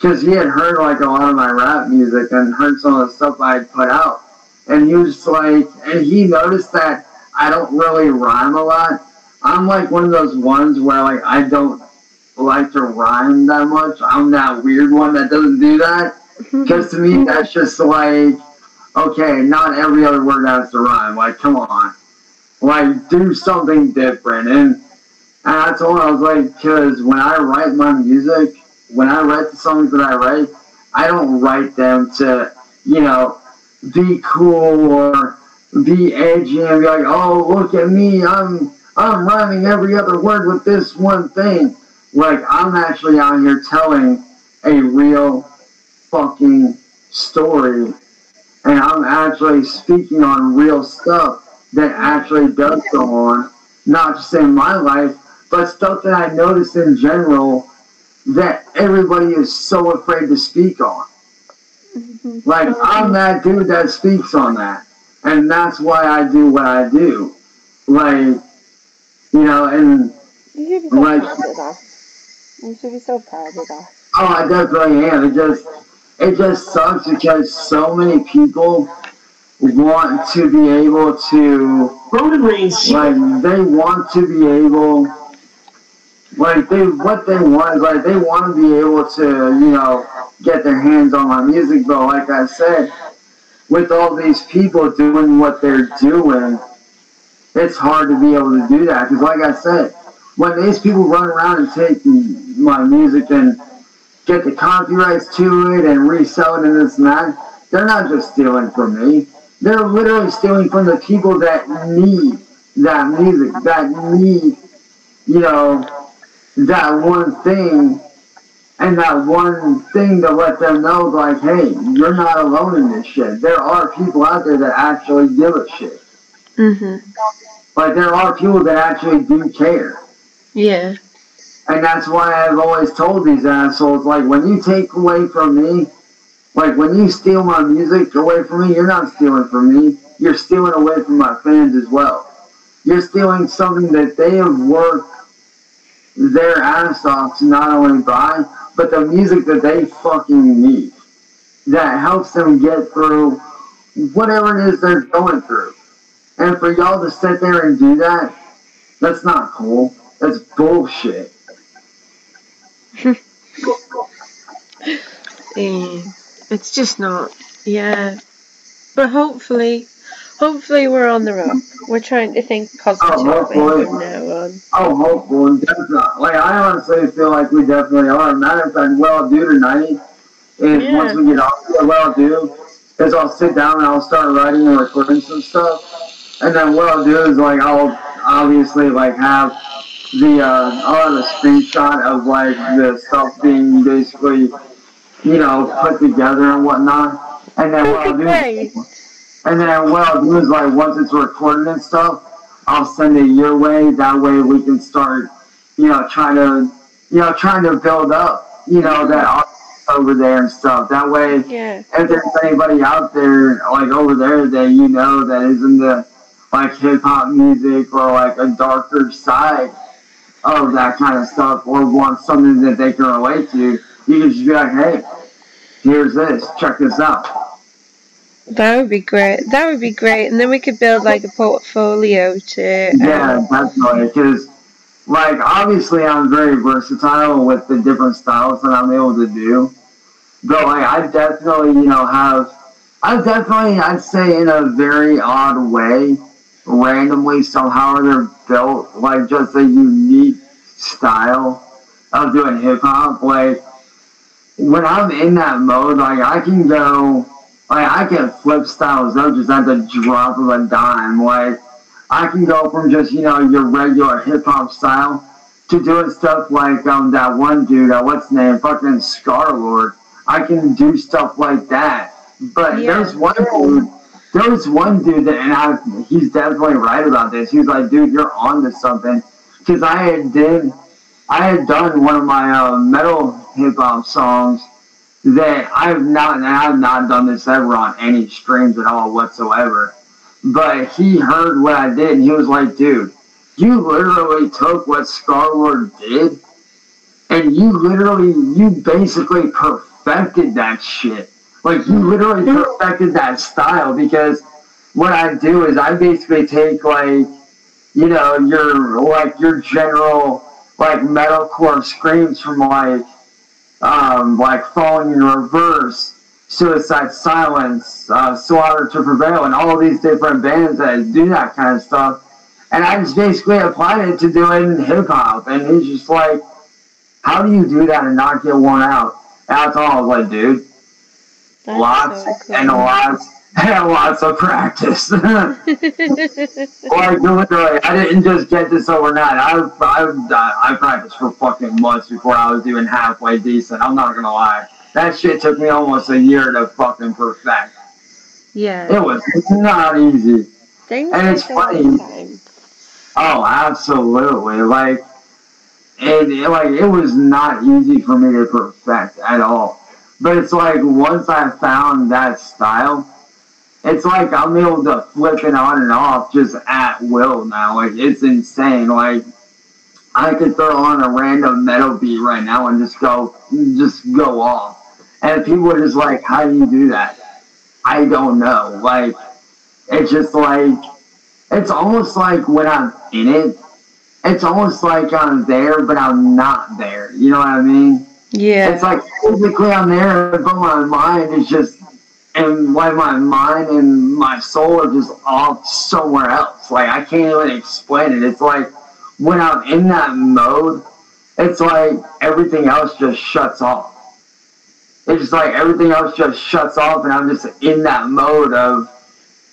because he had heard, like, a lot of my rap music and heard some of the stuff I had put out. And he was like, and he noticed that I don't really rhyme a lot. I'm like one of those ones where like I don't like to rhyme that much. I'm that weird one that doesn't do that. Because to me, that's just like, okay, not every other word has to rhyme. Like, come on. Like, do something different. And, and I told him, I was like, because when I write my music, when I write the songs that I write, I don't write them to, you know, be cool or be edgy and be like, oh, look at me, I'm I'm rhyming every other word with this one thing. Like, I'm actually out here telling a real fucking story, and I'm actually speaking on real stuff that actually does go on, not just in my life, but stuff that I noticed in general that everybody is so afraid to speak on. Like, I'm that dude that speaks on that, and that's why I do what I do. Like, you know, and you should be so like, proud of that. You should be so proud of that. Oh, I definitely am. It just, it just sucks because so many people want to be able to, like, they want to be able, like, they, what they want is, like, they want to be able to, you know, get their hands on my music, but like I said, with all these people doing what they're doing, it's hard to be able to do that, because like I said, when these people run around and take my music and get the copyrights to it and resell it and this and that, they're not just stealing from me. They're literally stealing from the people that need that music, that need, you know, that one thing, and that one thing to let them know, like, hey, you're not alone in this shit. There are people out there that actually give a shit. Mm-hmm. Like, there are people that actually do care. Yeah. And that's why I've always told these assholes, like, when you take away from me, like, when you steal my music away from me, you're not stealing from me. You're stealing away from my fans as well. You're stealing something that they have worked their ass off to not only buy, but the music that they fucking need, that helps them get through whatever it is they're going through. And for y'all to sit there and do that, that's not cool. That's bullshit. Yeah, it's just not. Yeah. But hopefully, hopefully we're on the road. We're trying to think positive. Oh, hopefully. From now on. Oh, hopefully. Definitely. Like, I honestly feel like we definitely are. Matter of fact, what I'll do tonight is yeah. once we get off, what I'll do is I'll sit down and I'll start writing and recording some stuff. And then what I'll do is, like, I'll obviously, like, have the, uh, I'll have a screenshot of, like, the stuff being basically, you know, put together and whatnot. And then what I'll do is, and then what I'll do is, like, once it's recorded and stuff, I'll send it your way. That way we can start, you know, trying to, you know, trying to build up, you know, that audience over there and stuff. That way, yeah. if there's anybody out there, like, over there that you know that is into, like, hip-hop music or, like, a darker side of that kind of stuff or want something that they can relate to, you can just be like, hey, here's this. Check this out. That would be great. That would be great. And then we could build, like, a portfolio to... Um... Yeah, definitely. Because, like, obviously I'm very versatile with the different styles that I'm able to do. But, like, I definitely, you know, have... I definitely, I'd say in a very odd way, randomly, somehow they're built, like, just a unique style of doing hip-hop. Like, when I'm in that mode, like, I can go, like, I can flip styles up just at the drop of a dime. Like, I can go from just, you know, your regular hip-hop style to doing stuff like, um, that one dude, uh, what's his name, fucking Scarlord. I can do stuff like that. But yeah. there's one dude, there's one dude that, and I, he's definitely right about this. He's like, dude, you're on to something. Because I had did... I had done one of my uh, metal hip-hop songs that I've not, and I've not done this ever on any streams at all whatsoever. But he heard what I did, and he was like, dude, you literally took what Scarlord did, and you literally, you basically perfected that shit. Like, you literally perfected that style, because what I do is I basically take, like, you know, your, like, your general, like, metalcore screams from, like, um, like, Falling in Reverse, Suicide Silence, uh, Slaughter to Prevail, and all these different bands that do that kind of stuff. And I just basically applied it to doing hip-hop. And he's just like, how do you do that and not get worn out? That's all I was like, dude. That's lots so cool. and lots and lots of practice. Like, literally, I didn't just get this overnight. I, I, I practiced for fucking months before I was even halfway decent. I'm not going to lie. That shit took me almost a year to fucking perfect. Yeah. It was not easy. Things and it's funny. Time. Oh, absolutely. Like, it, it, like, it was not easy for me to perfect at all. But it's like, once I found that style, it's like I'm able to flip it on and off just at will now. Like, it's insane. Like, I could throw on a random metal beat right now and just go, just go off. And people are just like, how do you do that? I don't know. Like, it's just like, it's almost like when I'm in it, it's almost like I'm there, but I'm not there. You know what I mean? Yeah. It's like physically I'm there, but my mind is just, and like my mind and my soul are just off somewhere else. Like, I can't even explain it. It's like when I'm in that mode, it's like everything else just shuts off. It's just like everything else just shuts off, and I'm just in that mode of,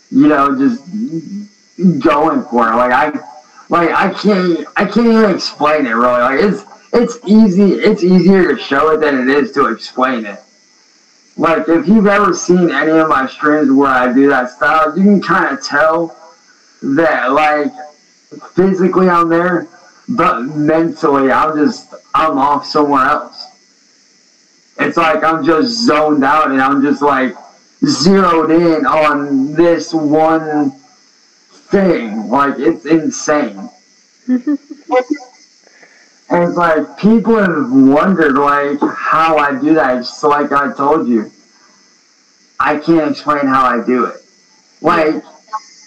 you know, just going for it. Like I, like I can't, I can't even explain it really. Like it's, it's easy. It's easier to show it than it is to explain it. Like if you've ever seen any of my streams where I do that style, you can kind of tell that like physically I'm there, but mentally I'm just, I'm off somewhere else. It's like I'm just zoned out and I'm just like zeroed in on this one thing. Like, it's insane. And it's like, people have wondered, like, how I do that. It's just like I told you, I can't explain how I do it. Like,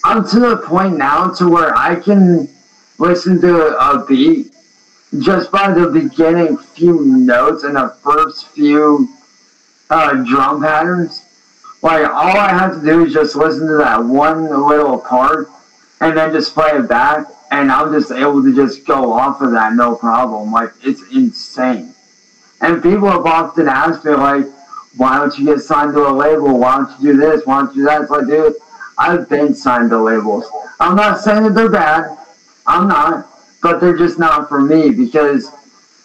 I'm to the point now to where I can listen to a beat just by the beginning few notes and the first few uh, drum patterns. Like, all I have to do is just listen to that one little part and then just play it back, and I'm just able to just go off of that, no problem. Like, it's insane. And people have often asked me, like, why don't you get signed to a label? Why don't you do this? Why don't you do that? It's like, dude, I've been signed to labels. I'm not saying that they're bad. I'm not. But they're just not for me, because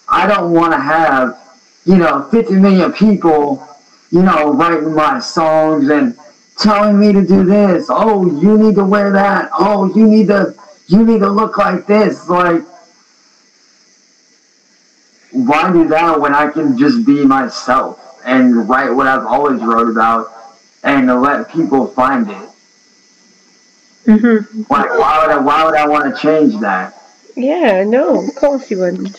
I don't want to have, you know, fifty million people, you know, writing my songs and telling me to do this. Oh, you need to wear that. Oh, you need to, you need to look like this. Like, why do that when I can just be myself and write what I've always wrote about and let people find it? Mm-hmm. Like, why would I, why would I want to change that? Yeah, no, of course you wouldn't.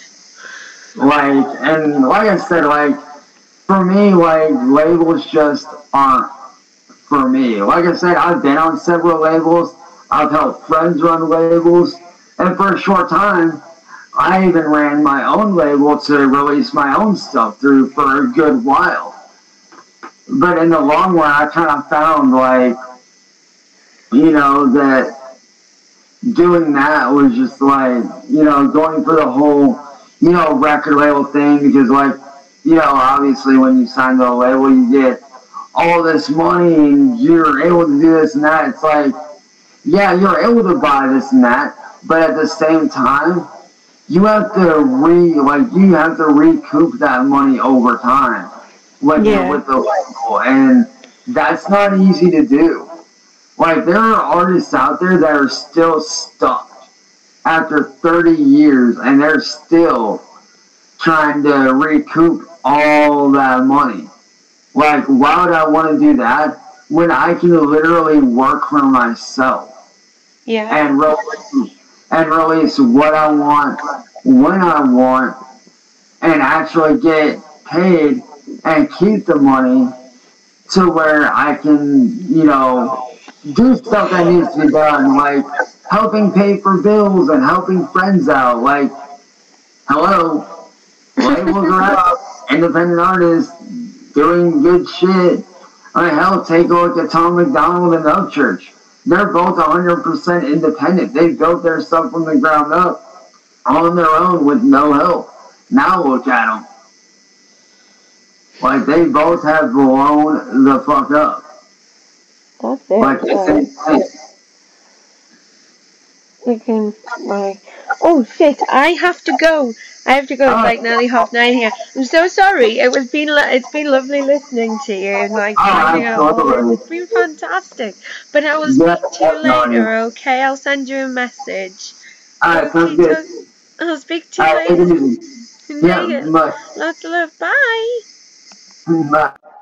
Like, and like I said, like, for me, like, labels just aren't for me. Like I said, I've been on several labels. I've helped friends run labels. And for a short time, I even ran my own label to release my own stuff through for a good while. But in the long run, I kind of found, like, you know, that doing that was just, like, you know, going for the whole, you know, record label thing, because, like, you know, obviously when you sign to a label, you get all this money and you're able to do this and that. It's like, yeah, you're able to buy this and that, but at the same time, you have to re, like, you have to recoup that money over time when yeah. you're with the label, and that's not easy to do. Like, there are artists out there that are still stuck after thirty years, and they're still trying to recoup all that money. Like, why would I want to do that when I can literally work for myself? Yeah. And release, and release what I want, when I want, and actually get paid and keep the money to where I can, you know, do stuff that needs to be done, like helping pay for bills and helping friends out. Like, hello, labels are out, independent artists doing good shit. I mean, hell, take a look at Tom McDonald and Upchurch. They're both one hundred percent independent. They built their stuff from the ground up on their own with no help. Now look at them. Like, they both have blown the fuck up. That's it. Like, it's You can, like, oh shit, I have to go. I have to go. It's oh. like nearly half nine here. I'm so sorry. It was been it's been lovely listening to you and like oh, you know, oh, it's been fantastic. But I will speak to you later, okay? I'll send you a message. Alright, sounds good. I'll speak to you later. Yeah, lots of love. Bye. Bye.